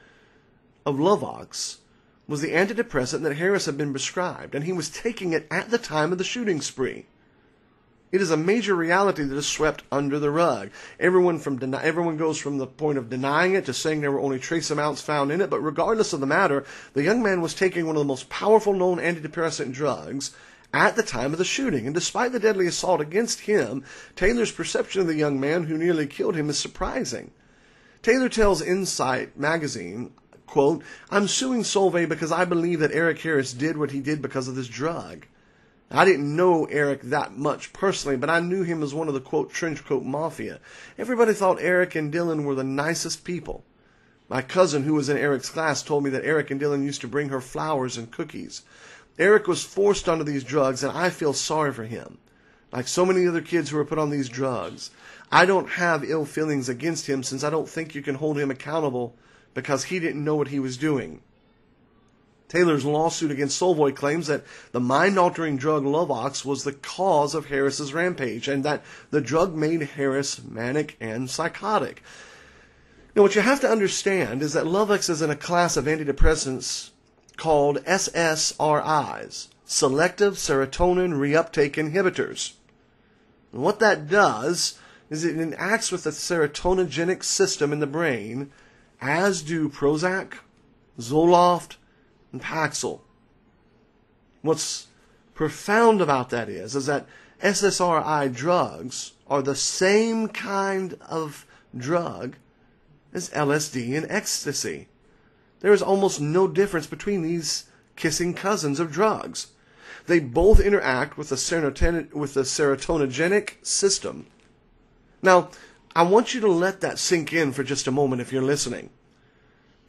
of Luvox, was the antidepressant that Harris had been prescribed, and he was taking it at the time of the shooting spree. It is a major reality that is swept under the rug. Everyone from deni- everyone goes from the point of denying it to saying there were only trace amounts found in it, but regardless of the matter, the young man was taking one of the most powerful known antidepressant drugs at the time of the shooting, and despite the deadly assault against him, Taylor's perception of the young man who nearly killed him is surprising. Taylor tells Insight magazine, quote, "I'm suing Solvay because I believe that Eric Harris did what he did because of this drug. I didn't know Eric that much personally, but I knew him as one of the, quote, trenchcoat mafia. Everybody thought Eric and Dylan were the nicest people. My cousin, who was in Eric's class, told me that Eric and Dylan used to bring her flowers and cookies. Eric was forced onto these drugs, and I feel sorry for him. Like so many other kids who were put on these drugs, I don't have ill feelings against him since I don't think you can hold him accountable because he didn't know what he was doing." Taylor's lawsuit against Solvay claims that the mind-altering drug Luvox was the cause of Harris's rampage and that the drug made Harris manic and psychotic. Now, what you have to understand is that Luvox is in a class of antidepressants called S S R Is, selective serotonin reuptake inhibitors. And what that does is it interacts with the serotonergic system in the brain, as do Prozac, Zoloft, and Paxil. What's profound about that is, is that S S R I drugs are the same kind of drug as L S D and ecstasy. There is almost no difference between these kissing cousins of drugs. They both interact with the serotonin, with the serotonergic system. Now, I want you to let that sink in for just a moment if you're listening.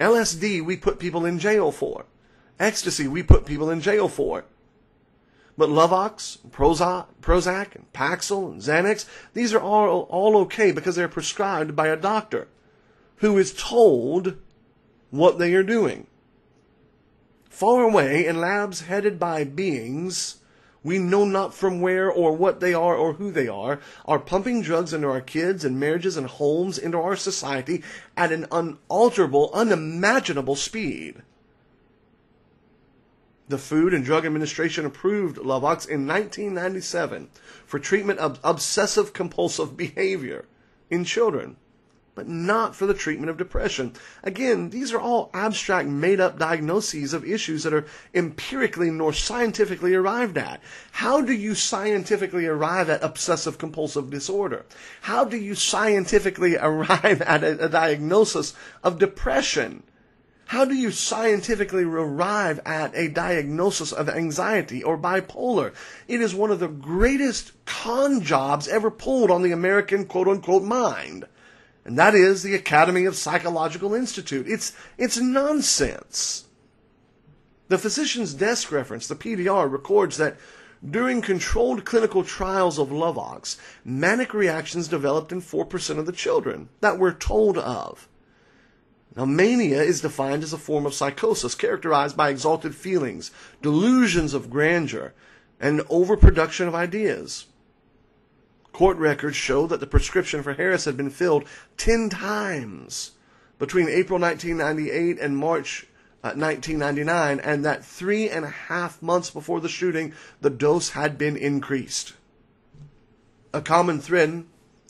L S D we put people in jail for. Ecstasy, we put people in jail for. But Luvox, Prozac, Prozac, and Paxil, and Xanax, these are all, all okay because they're prescribed by a doctor who is told what they are doing. Far away in labs headed by beings we know not from where or what they are or who they are, are pumping drugs into our kids and marriages and homes, into our society at an unalterable, unimaginable speed. The Food and Drug Administration approved Luvox in nineteen ninety-seven for treatment of obsessive-compulsive behavior in children, but not for the treatment of depression. Again, these are all abstract, made-up diagnoses of issues that are empirically nor scientifically arrived at. How do you scientifically arrive at obsessive-compulsive disorder? How do you scientifically arrive at a, a diagnosis of depression? How do you scientifically arrive at a diagnosis of anxiety or bipolar? It is one of the greatest con jobs ever pulled on the American quote-unquote mind, and that is the Academy of Psychological Institute. It's, it's nonsense. The Physician's Desk Reference, the P D R, records that during controlled clinical trials of Luvox, manic reactions developed in four percent of the children that we're told of. Now, mania is defined as a form of psychosis characterized by exalted feelings, delusions of grandeur, and overproduction of ideas. Court records show that the prescription for Harris had been filled ten times between April nineteen ninety-eight and March uh, nineteen ninety-nine, and that three and a half months before the shooting, the dose had been increased. A common thread,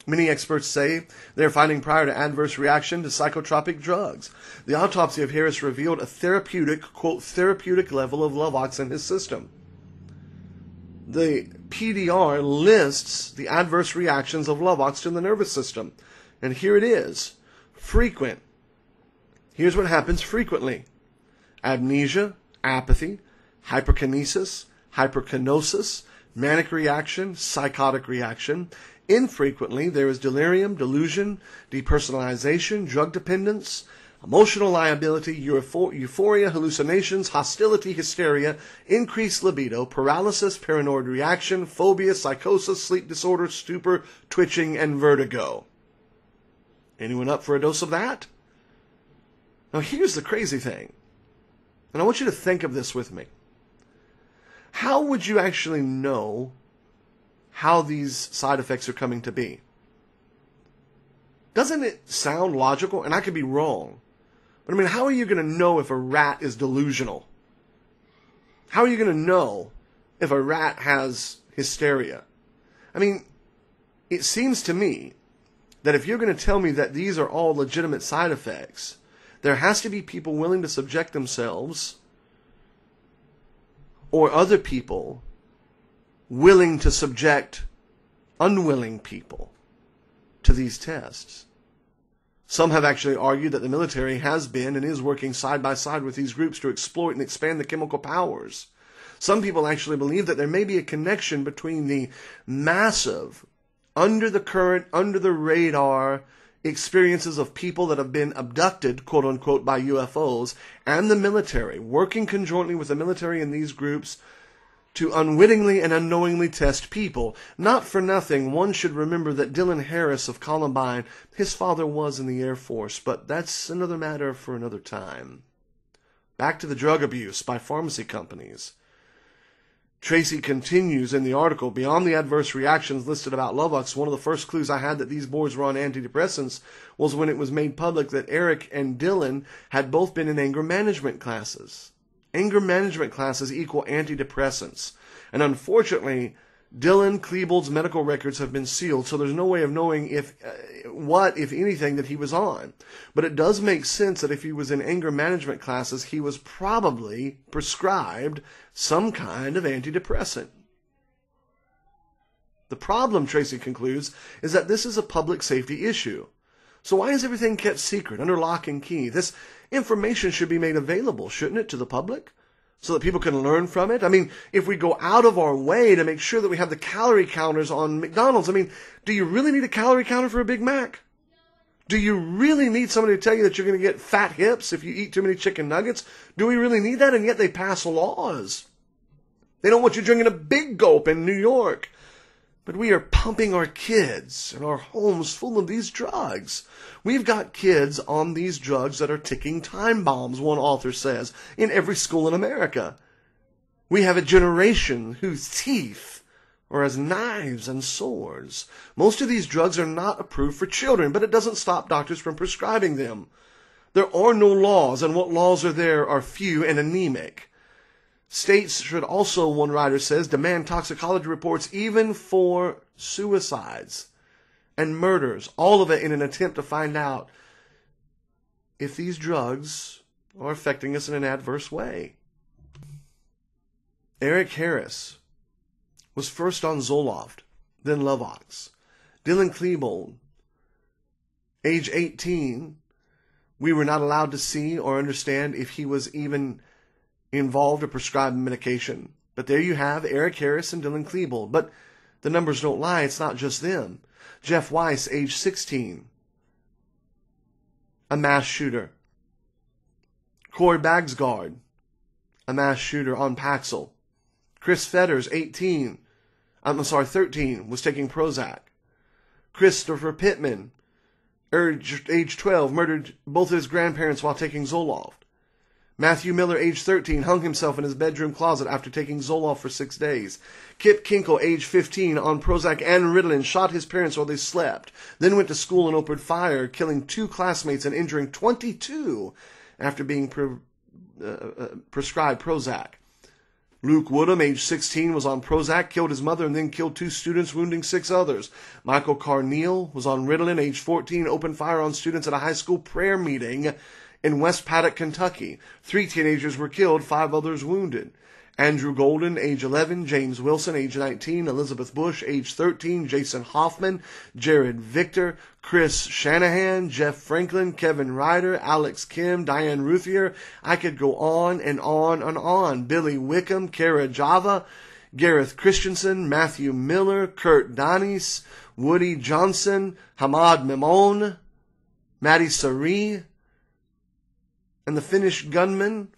many experts say, they're finding prior to adverse reaction to psychotropic drugs. The autopsy of Harris revealed a therapeutic, quote, therapeutic level of Luvox in his system. The P D R lists the adverse reactions of Luvox to the nervous system. And here it is. Frequent. Here's what happens frequently. Amnesia, apathy, hyperkinesis, hyperkinosis, manic reaction, psychotic reaction. Infrequently, there is delirium, delusion, depersonalization, drug dependence, emotional liability, euphoria, hallucinations, hostility, hysteria, increased libido, paralysis, paranoid reaction, phobia, psychosis, sleep disorder, stupor, twitching, and vertigo. Anyone up for a dose of that? Now, here's the crazy thing, and I want you to think of this with me. How would you actually know how these side effects are coming to be? Doesn't it sound logical? And I could be wrong, but I mean, how are you going to know if a rat is delusional? How are you going to know if a rat has hysteria? I mean, it seems to me that if you're going to tell me that these are all legitimate side effects, there has to be people willing to subject themselves or other people willing to subject unwilling people to these tests. Some have actually argued that the military has been and is working side by side with these groups to exploit and expand the chemical powers. Some people actually believe that there may be a connection between the massive, under the current, under the radar experiences of people that have been abducted, quote-unquote, by U F Os, and the military, working conjointly with the military and these groups to unwittingly and unknowingly test people. Not for nothing, one should remember that Dylan Harris of Columbine, his father was in the Air Force, but that's another matter for another time. Back to the drug abuse by pharmacy companies. Tracy continues in the article, beyond the adverse reactions listed about Luvox, one of the first clues I had that these boys were on antidepressants was when it was made public that Eric and Dylan had both been in anger management classes. Anger management classes equal antidepressants. And unfortunately, Dylan Klebold's medical records have been sealed, so there's no way of knowing if uh, what, if anything, that he was on. But it does make sense that if he was in anger management classes, he was probably prescribed some kind of antidepressant. The problem, Tracy concludes, is that this is a public safety issue. So why is everything kept secret, under lock and key? This information should be made available, shouldn't it, to the public? So that people can learn from it? I mean, if we go out of our way to make sure that we have the calorie counters on McDonald's, I mean, do you really need a calorie counter for a Big Mac? Do you really need somebody to tell you that you're going to get fat hips if you eat too many chicken nuggets? Do we really need that? And yet they pass laws. They don't want you drinking a big gulp in New York. But we are pumping our kids and our homes full of these drugs. We've got kids on these drugs that are ticking time bombs, one author says, in every school in America. We have a generation whose teeth are as knives and swords. Most of these drugs are not approved for children, but it doesn't stop doctors from prescribing them. There are no laws, and what laws are there are few and anemic. States should also, one writer says, demand toxicology reports even for suicides and murders, all of it in an attempt to find out if these drugs are affecting us in an adverse way. Eric Harris was first on Zoloft, then Luvox. Dylan Klebold, age eighteen, we were not allowed to see or understand if he was even involved or prescribed medication. But there you have Eric Harris and Dylan Klebold. But the numbers don't lie. It's not just them. Jeff Weiss, age sixteen. A mass shooter. Corey Bagsgard, a mass shooter on Paxil. Chris Fetters, eighteen. I'm sorry, thirteen, was taking Prozac. Christopher Pittman, age twelve, murdered both his grandparents while taking Zoloft. Matthew Miller, age thirteen, hung himself in his bedroom closet after taking Zoloft for six days. Kip Kinkle, age fifteen, on Prozac and Ritalin, shot his parents while they slept, then went to school and opened fire, killing two classmates and injuring twenty-two after being pre- uh, uh, prescribed Prozac. Luke Woodham, age sixteen, was on Prozac, killed his mother, and then killed two students, wounding six others. Michael Carneal was on Ritalin, age fourteen, opened fire on students at a high school prayer meeting in West Paddock, Kentucky. Three teenagers were killed, five others wounded. Andrew Golden, age eleven, James Wilson, age nineteen, Elizabeth Bush, age thirteen, Jason Hoffman, Jared Victor, Chris Shanahan, Jeff Franklin, Kevin Ryder, Alex Kim, Diane Ruthier. I could go on and on and on. Billy Wickham, Kara Java, Gareth Christensen, Matthew Miller, Kurt Donnis, Woody Johnson, Hamad Mimon, Maddie Sari, and the Finnish gunman,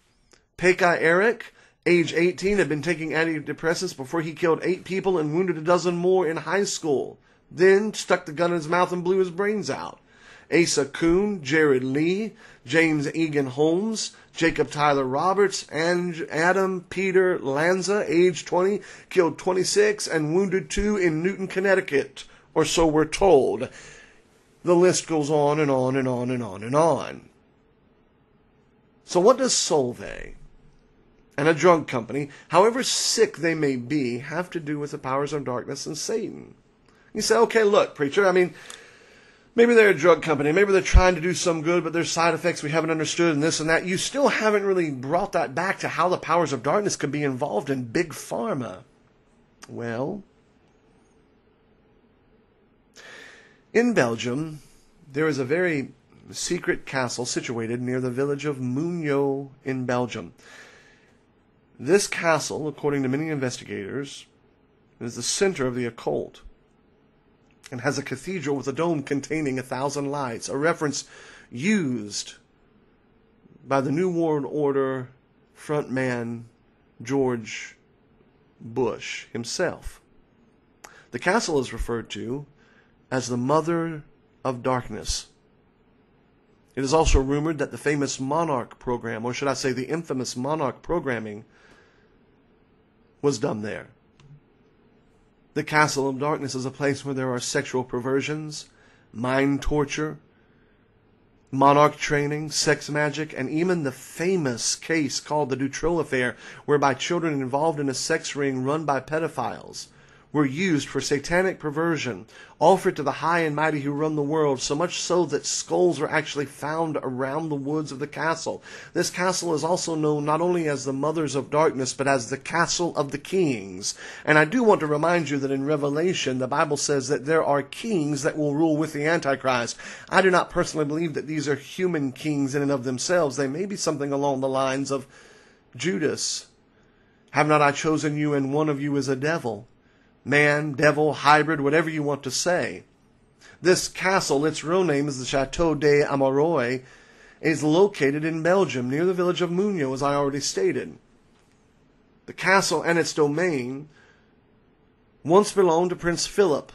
Pekka Eric, age eighteen, had been taking antidepressants before he killed eight people and wounded a dozen more in high school, then stuck the gun in his mouth and blew his brains out. Asa Kuhn, Jared Lee, James Egan Holmes, Jacob Tyler Roberts, and Adam Peter Lanza, age twenty, killed twenty-six and wounded two in Newton, Connecticut, or so we're told. The list goes on and on and on and on and on. So what does Solvay and a drug company, however sick they may be, have to do with the powers of darkness and Satan? You say, okay, look, preacher, I mean, maybe they're a drug company, maybe they're trying to do some good, but there's side effects we haven't understood and this and that. You still haven't really brought that back to how the powers of darkness could be involved in big pharma. Well, in Belgium, there is a very secret castle situated near the village of Muno in Belgium. This castle, according to many investigators, is the center of the occult and has a cathedral with a dome containing a thousand lights, a reference used by the New World Order frontman George Bush himself. The castle is referred to as the Mother of Darkness. It is also rumored that the famous Monarch program, or should I say the infamous Monarch programming, was done there. The Castle of Darkness is a place where there are sexual perversions, mind torture, monarch training, sex magic, and even the famous case called the Dutroux affair, whereby children involved in a sex ring run by pedophiles were used for satanic perversion, offered to the high and mighty who run the world, so much so that skulls are actually found around the woods of the castle. This castle is also known not only as the Mothers of Darkness, but as the Castle of the Kings. And I do want to remind you that in Revelation, the Bible says that there are kings that will rule with the Antichrist. I do not personally believe that these are human kings in and of themselves. They may be something along the lines of Judas. Have not I chosen you, and one of you is a devil? Man, devil, hybrid, whatever you want to say. This castle, its real name is the Château des Amerois, is located in Belgium, near the village of Muno, as I already stated. The castle and its domain once belonged to Prince Philippe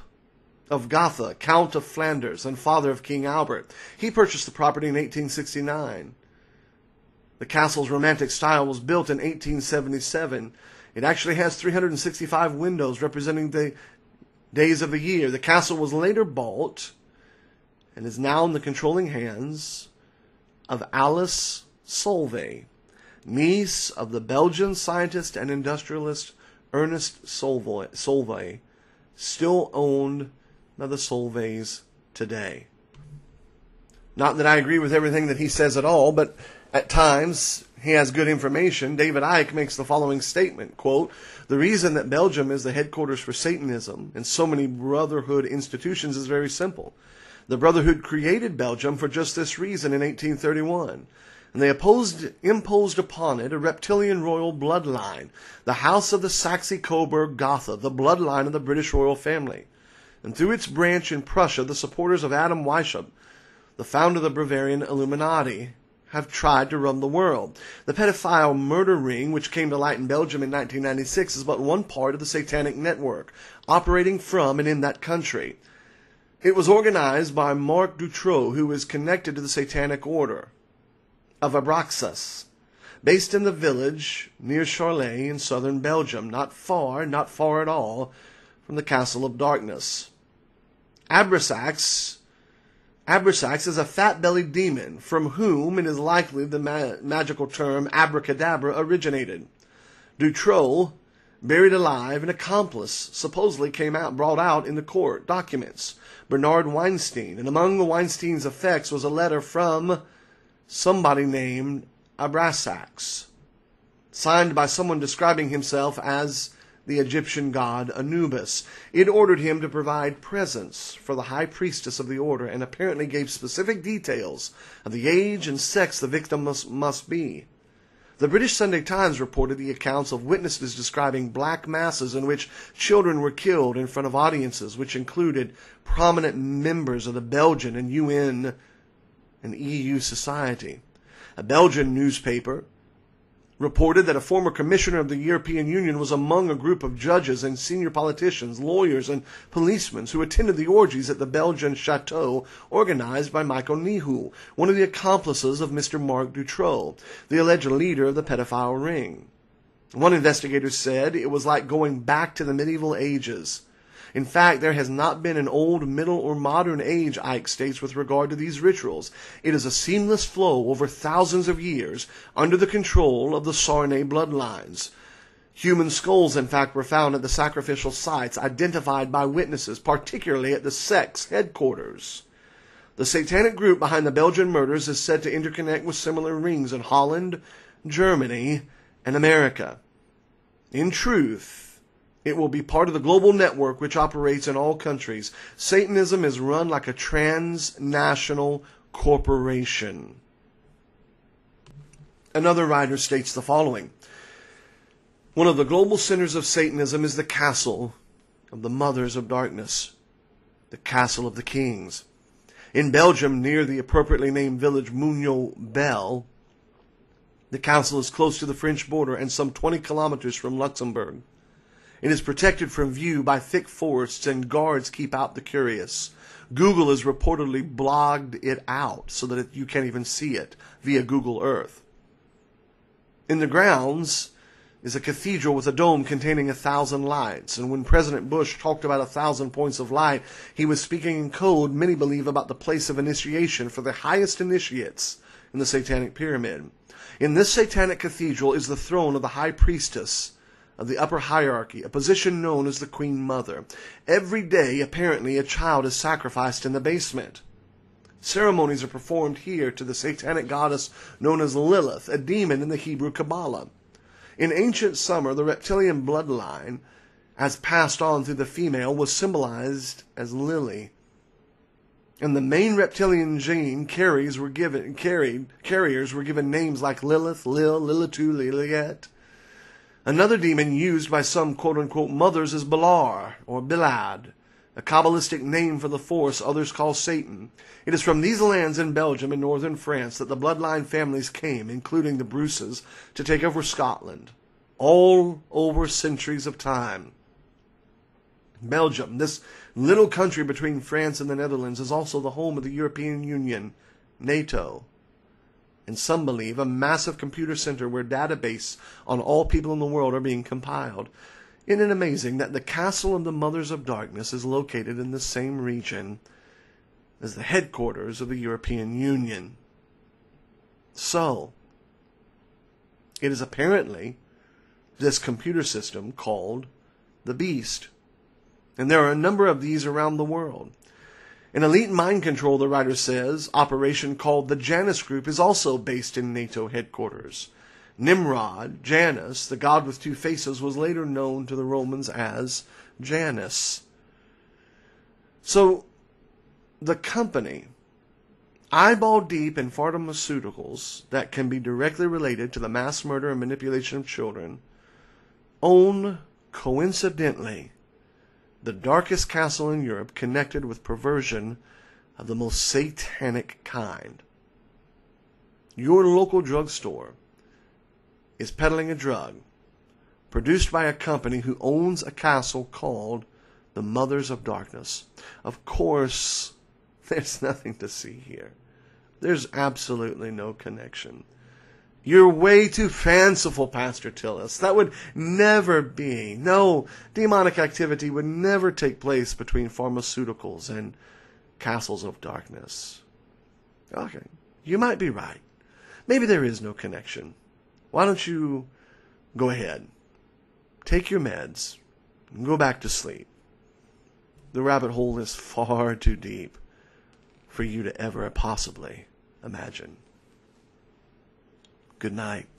of Gotha, Count of Flanders, and father of King Albert. He purchased the property in eighteen sixty-nine. The castle's romantic style was built in eighteen seventy-seven. It actually has three hundred sixty-five windows representing the days of the year. The castle was later bought and is now in the controlling hands of Alice Solvay, niece of the Belgian scientist and industrialist Ernest Solvay, Solvay still owned by the Solvays today. Not that I agree with everything that he says at all, but at times he has good information. David Icke makes the following statement, quote, "The reason that Belgium is the headquarters for Satanism and so many brotherhood institutions is very simple. The brotherhood created Belgium for just this reason in eighteen thirty-one, and they opposed, imposed upon it a reptilian royal bloodline, the House of the Saxe-Coburg of Gotha, the bloodline of the British royal family, and through its branch in Prussia, the supporters of Adam Weishaupt, the founder of the Bavarian Illuminati, have tried to run the world. The pedophile murder ring, which came to light in Belgium in nineteen ninety-six, is but one part of the satanic network, operating from and in that country. It was organized by Marc Dutroux, who is connected to the Satanic Order of Abraxas, based in the village near Charlet in southern Belgium, not far, not far at all, from the Castle of Darkness. Abraxas Abraxas is a fat-bellied demon, from whom it is likely the ma magical term abracadabra originated. Dutroux, buried alive, an accomplice, supposedly came out, brought out in the court documents, Bernard Weinstein, and among the Weinstein's effects was a letter from somebody named Abraxas, signed by someone describing himself as the Egyptian god Anubis. It ordered him to provide presents for the high priestess of the order and apparently gave specific details of the age and sex the victim must, must be. The British Sunday Times reported the accounts of witnesses describing black masses in which children were killed in front of audiences, which included prominent members of the Belgian and U N and E U society. A Belgian newspaper reported that a former commissioner of the European Union was among a group of judges and senior politicians, lawyers, and policemen who attended the orgies at the Belgian chateau organized by Michael Nihoul, one of the accomplices of Mister Marc Dutroux, the alleged leader of the pedophile ring. One investigator said it was like going back to the medieval ages. In fact, there has not been an old, middle, or modern age, Icke states, with regard to these rituals. It is a seamless flow over thousands of years under the control of the Sarnay bloodlines. Human skulls, in fact, were found at the sacrificial sites identified by witnesses, particularly at the sect's headquarters. The satanic group behind the Belgian murders is said to interconnect with similar rings in Holland, Germany, and America. In truth, it will be part of the global network which operates in all countries. Satanism is run like a transnational corporation. Another writer states the following. One of the global centers of Satanism is the Castle of the Mothers of Darkness, the Castle of the Kings. In Belgium, near the appropriately named village Muno Bell, the castle is close to the French border and some twenty kilometers from Luxembourg. It is protected from view by thick forests, and guards keep out the curious. Google has reportedly blogged it out so that you can't even see it via Google Earth. In the grounds is a cathedral with a dome containing a thousand lights, and when President Bush talked about a thousand points of light, he was speaking in code, many believe, about the place of initiation for the highest initiates in the Satanic Pyramid. In this Satanic Cathedral is the throne of the High Priestess of the upper hierarchy, a position known as the Queen Mother. Every day, apparently, a child is sacrificed in the basement. Ceremonies are performed here to the Satanic goddess known as Lilith, a demon in the Hebrew Kabbalah. In ancient Sumer, the reptilian bloodline, as passed on through the female, was symbolized as Lily, and the main reptilian gene carriers were given carried carriers were given names like Lilith, Lil, Lilitu, Liliet. Another demon used by some quote-unquote mothers is Bilar or Bilad, a Kabbalistic name for the force others call Satan. It is from these lands in Belgium and northern France that the bloodline families came, including the Bruces, to take over Scotland, all over centuries of time. Belgium, this little country between France and the Netherlands, is also the home of the European Union, NATO, and some believe a massive computer center where databases on all people in the world are being compiled. Isn't it amazing that the Castle of the Mothers of Darkness is located in the same region as the headquarters of the European Union? So, it is apparently this computer system called the Beast. And there are a number of these around the world. An elite mind control, the writer says, operation called the Janus Group is also based in NATO headquarters. Nimrod, Janus, the god with two faces, was later known to the Romans as Janus. So, the company, Eyeball Deep in pharmaceuticals that can be directly related to the mass murder and manipulation of children, own, coincidentally, the darkest castle in Europe connected with perversion of the most satanic kind. Your local drugstore is peddling a drug produced by a company who owns a castle called the Mothers of Darkness. Of course, there's nothing to see here. There's absolutely no connection. You're way too fanciful, Pastor Tillis. That would never be. No, demonic activity would never take place between pharmaceuticals and castles of darkness. Okay, you might be right. Maybe there is no connection. Why don't you go ahead, take your meds, and go back to sleep. The rabbit hole is far too deep for you to ever possibly imagine. Good night.